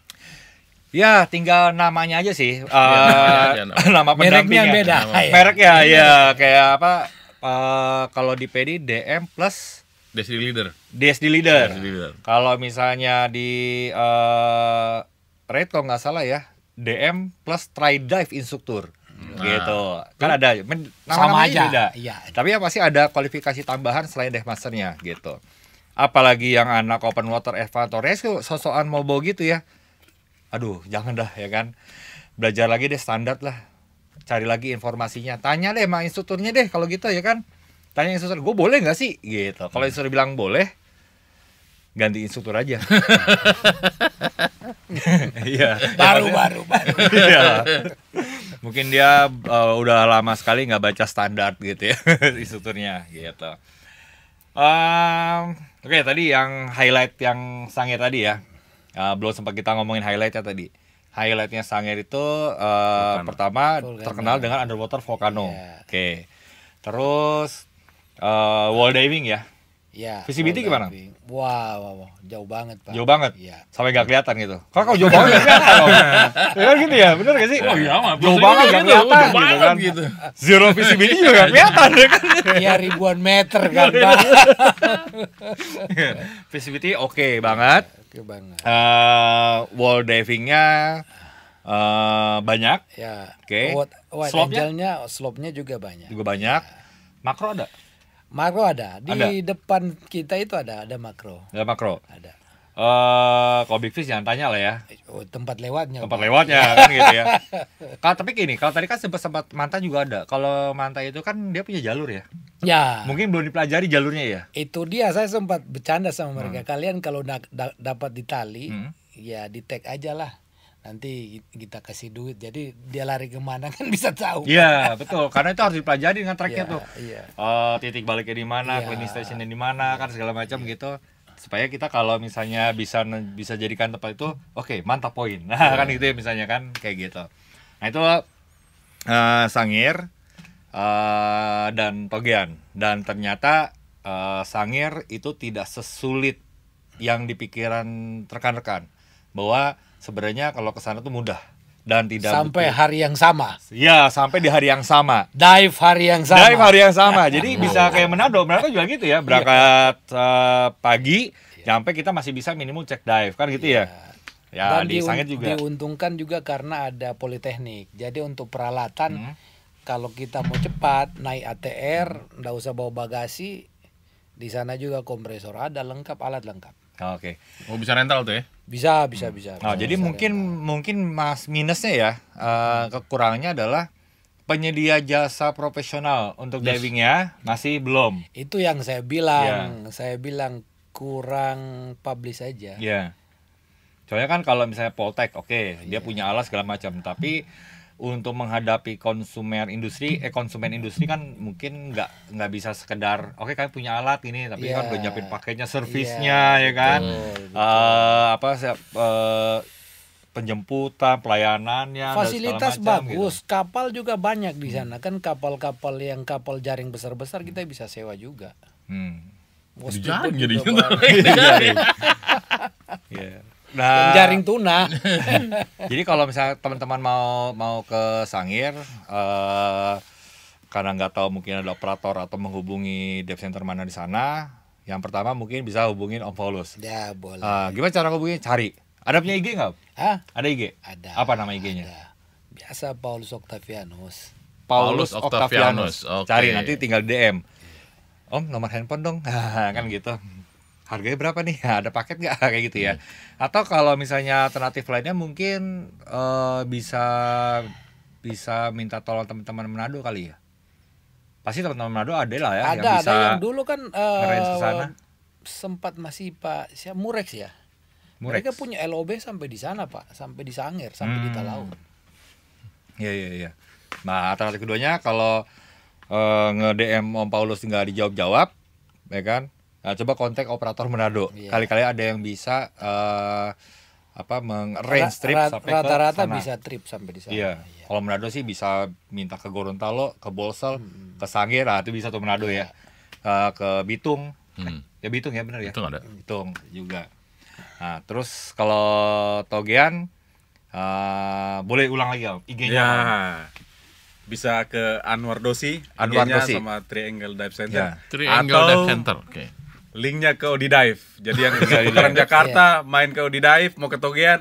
Ya, tinggal namanya aja sih. Uh, nama pendampingnya. Mereknya beda. Merek ya, ya kayak apa, uh, kalau di Pedi, D M plus... D S D leader. D S D leader. leader. Kalau misalnya di uh, rate kalau nggak salah ya, D M plus try dive instruktur. Nah. Gitu. Kan ada men, sama aja. Beda. Ya. Tapi ya pasti ada kualifikasi tambahan selain dive masternya gitu. Apalagi yang anak open water advanced rescue sosokan mobo gitu ya. Aduh, jangan dah ya kan. Belajar lagi deh, standar lah. Cari lagi informasinya. Tanya deh sama instrukturnya deh kalau gitu ya kan. Tanya instruktur, gue boleh nggak sih? Gitu. Kalau instruktur bilang boleh, ganti instruktur aja. Iya. Baru, baru, baru. Iya. Mungkin dia uh, udah lama sekali nggak baca standar gitu ya instrukturnya. Gitu. Um, Oke, okay, tadi yang highlight yang Sangihe tadi ya, uh, belum sempat kita ngomongin highlightnya tadi. Highlightnya Sangihe itu uh, pertama volcano. Terkenal dengan underwater volcano. Yeah. Oke. Okay. Terus uh, wall diving ya? Iya. Visibility gimana? Wah, wow, wow, jauh banget, Pak. Jauh banget? Iya. Sampai gak kelihatan gitu. Kalau kau jauh banget gak kelihatan dong. Ya kan gitu ya? Bener gak sih? Oh iya, mah. Jauh banget gak kelihatan gitu kan. Gitu. Zero visibility juga gak kelihatan kan. Iya, ribuan meter kan, Pak. Visibility oke okay banget. Oke okay banget. Uh, wall divingnya Uh, banyak, ya. Oke. Okay. Slope-nya, slope-nya juga banyak. Juga banyak. Ya. Makro ada? Makro ada. Di ada. Depan kita itu ada, ada makro. Ada makro. Ada. Uh, kalau big fish jangan tanya lah ya. Oh, tempat lewatnya. Tempat lewatnya kan gitu ya. Kalau tapi gini, kalau tadi kan sempat sempat manta juga ada. Kalau manta itu kan dia punya jalur ya. Ya. Mungkin belum dipelajari jalurnya ya. Itu dia. Saya sempat bercanda sama mereka. Hmm. Kalian kalau da da dapat di tali, hmm. ya di tag aja lah. Nanti kita kasih duit, jadi dia lari kemana kan bisa tahu. Iya, betul. Karena itu harus dipelajari dengan tracknya yeah, tuh. Yeah. Uh, titik baliknya di mana, yeah. cleaning stationnya di mana, yeah. kan segala macam yeah. gitu. Supaya kita kalau misalnya bisa bisa jadikan tempat itu, oke okay, mantap poin. Nah yeah. kan gitu ya misalnya kan, kayak gitu. Nah itu uh, Sangihe uh, dan Togean. Dan ternyata uh, Sangihe itu tidak sesulit yang di pikiran rekan-rekan. Bahwa sebenarnya kalau ke sana tuh mudah dan tidak sampai butuh. hari yang sama. Ya, sampai di hari yang sama. Dive hari yang sama. Dive hari yang sama. Jadi bisa kayak Manado, Manado juga gitu ya. Berangkat uh, pagi, yeah. sampai kita masih bisa minimum cek dive kan gitu yeah. ya. Ya, dan di Sangihe juga diuntungkan juga karena ada politeknik. Jadi untuk peralatan hmm. kalau kita mau cepat naik A T R, nggak usah bawa bagasi. Di sana juga kompresor ada, lengkap, alat lengkap. Oke. Okay. Oh, bisa rental tuh ya? Bisa, bisa, bisa. Nah, bisa, jadi bisa mungkin rental. mungkin mas minusnya ya, uh, kekurangannya adalah penyedia jasa profesional untuk yes. divingnya masih belum. Itu yang saya bilang, yeah. saya bilang kurang publish aja. Iya. Yeah. Soalnya kan kalau misalnya Poltek, oke, okay, yeah. dia punya alas segala macam, tapi untuk menghadapi konsumen industri, eh konsumen industri kan mungkin nggak nggak bisa sekedar oke okay, kalian punya alat ini, tapi yeah. kan udah nyiapin pakainya, servisnya yeah, ya kan, betul, betul. Uh, apa uh, penjemputan, pelayanannya, fasilitas macam, bagus, gitu. Kapal juga banyak di sana kan, kapal-kapal yang kapal jaring besar-besar kita bisa sewa juga. Hmm. Jaring jadi jaring. Yeah. Nah, jaring tuna. Jadi kalau misalnya teman-teman mau mau ke Sangihe, uh, karena nggak tahu mungkin ada operator atau menghubungi dive center mana di sana, yang pertama mungkin bisa hubungin Om Paulus. Ya boleh. Uh, gimana cara hubunginya? Cari. Ada punya I G nggak? Hah? Ada I G? Ada. Apa nama I G-nya? Biasa Paulus Octavianus. Paulus Octavianus. Okay. Cari, nanti tinggal D M. Om, nomor handphone dong. Kan gitu. Harganya berapa nih? Ada paket nggak? Kayak gitu ya. Atau kalau misalnya alternatif lainnya mungkin uh, bisa bisa minta tolong teman-teman Manado kali ya. Pasti teman-teman Manado ada lah ya. Ada, yang bisa ada yang dulu kan uh, sempat masih Pak Murex ya. Murex. Mereka punya L O B sampai di sana Pak, sampai di Sangihe, sampai hmm. di Talaud. Iya iya iya. Nah alternatif keduanya kalau uh, nge-D M Om Paulus nggak dijawab-jawab, ya kan? Nah, coba kontak operator Manado. Yeah. Kali-kali ada yang bisa uh, apa meng-arrange trip ra sampai rata-rata bisa trip sampai di sana. Yeah. Yeah. Kalau Manado sih bisa minta ke Gorontalo, ke Bolsel, hmm. ke Sangihe, nah, itu bisa tuh Manado yeah. ya. Uh, ke Bitung. Hmm. Ya Bitung ya benar ya. Bitung ada. Bitung juga. Nah, terus kalau Togean uh, boleh ulang lagi Om I G-nya. Ya. Bisa ke Anwar Dosi, Anwar Dosi sama Triangle Dive Center. Ya. Triangle atau Dive Center. Oke. Okay. Linknya ke Odi Dive. Jadi yang bisa putaran Jakarta, yeah. main ke Odi Dive, mau ke Togean,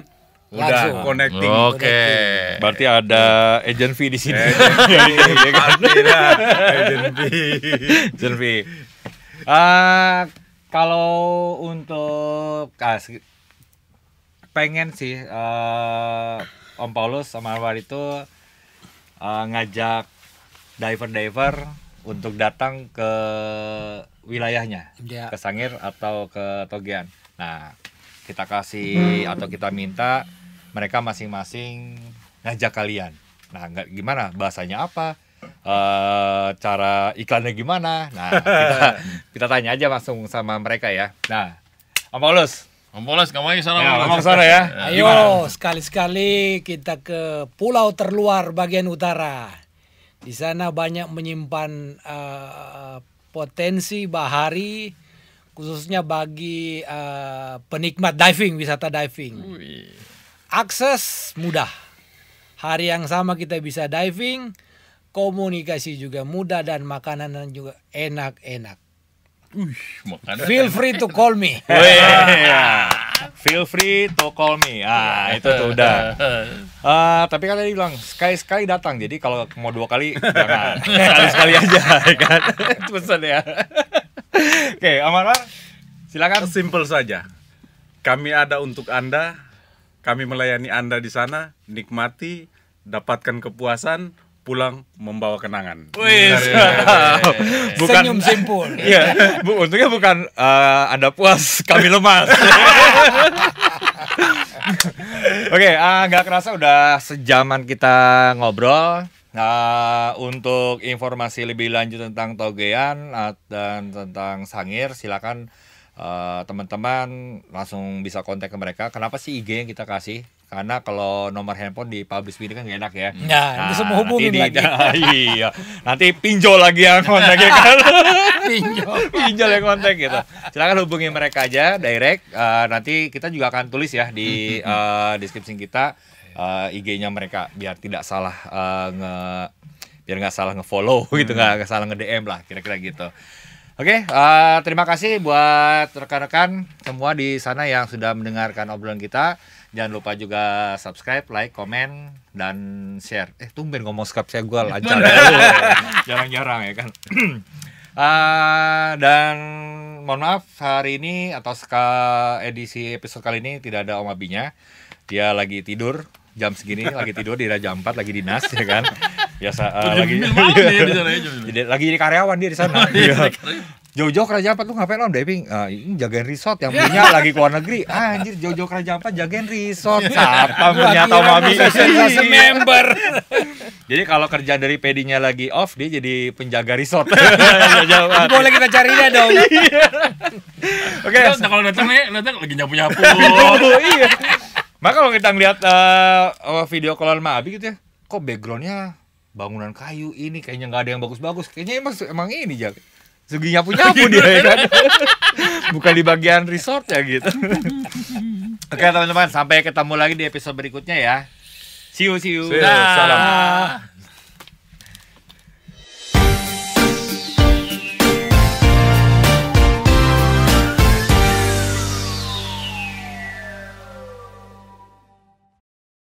udah connecting. Oke. Okay. Berarti ada agent fee di sini. Agent fee. Agent fee. Ah, kalau untuk ah, pengen sih uh, Om Paulus sama Anwar itu uh, ngajak diver-diver untuk datang ke wilayahnya, ya. Ke Sangihe atau ke Togean. Nah, kita kasih hmm. atau kita minta mereka masing-masing ngajak kalian. Nah, nggak gimana bahasanya apa? Uh, cara iklannya gimana? Nah, kita, kita tanya aja langsung sama mereka ya. Nah, Om Paulus, Om Paulus kamu aja sana, ya, kamu sana ya. Ayo sekali-sekali kita ke pulau terluar bagian utara. Di sana banyak menyimpan uh, potensi bahari, khususnya bagi uh, penikmat diving, wisata diving. Ui. Akses mudah. Hari yang sama kita bisa diving. Komunikasi juga mudah dan makanan juga enak-enak. Uh, Feel free to call me. Feel free to call me. Ah, itu tuh udah. Uh, tapi kan tadi bilang sekali-sekali datang. Jadi kalau mau dua kali jangan. Sekali-sekali aja kan. Pesan ya. Oke, Amara, silakan. Simple saja. Kami ada untuk Anda. Kami melayani Anda di sana. Nikmati, dapatkan kepuasan. Pulang membawa kenangan. Wih, bukan senyum simpul. Iya, bu, untungnya bukan uh, Anda puas, kami lemas. Oke, okay, uh, nggak kerasa udah sejaman kita ngobrol. Uh, untuk informasi lebih lanjut tentang Togean uh, dan tentang Sangihe, silakan uh, teman-teman langsung bisa kontak ke mereka. Kenapa sih I G yang kita kasih? Karena kalau nomor handphone di publish video kan gak enak ya. Nah, nah bisa menghubungin lagi. Nah, iya. Nanti pinjol lagi yang kontak ya kan. Pinjol. Pinjol yang kontak gitu. Silahkan hubungi mereka aja direct. Uh, nanti kita juga akan tulis ya di uh, deskripsi kita uh, I G-nya mereka biar tidak salah uh, nge biar nggak salah ngefollow gitu, nggak hmm. salah nge-D M lah kira-kira gitu. Oke, okay, uh, terima kasih buat rekan-rekan semua di sana yang sudah mendengarkan obrolan kita. Jangan lupa juga subscribe, like, komen, dan share. Eh, tumben ngomong subscribe, gue lancar. Jarang-jarang ya kan. uh, dan mohon maaf hari ini atau edisi episode kali ini tidak ada Om Abinya. Dia lagi tidur jam segini, lagi tidur dia jam empat lagi dinas ya kan. Biasa uh, lagi ya, di sana, jadi, lagi jadi karyawan dia di sana. Jauh-jauh kerajaan apa tuh ngapain Om diving? Uh, ini jagain resort yang punya lagi keluar negeri. Ah, anjir jauh-jauh kerajaan apa jagain resort. Siapa punya tahu mami member. Jadi kalau kerjaan dari Pedinya lagi off dia jadi penjaga resort. Boleh kita cari dia dong. Oke. Kalau datang nih, datang lagi nyapu-nyapu. Iya. Maka kalau kita ngeliat uh, video callan sama Abi gitu ya, kok backgroundnya bangunan kayu ini kayaknya nggak ada yang bagus-bagus. Kayaknya emang, emang ini Jak. Segi nyapu-nyapu dia ya kan. Bukan di bagian resort ya gitu. Oke teman-teman, sampai ketemu lagi di episode berikutnya ya. See you, see you. See you. Salam.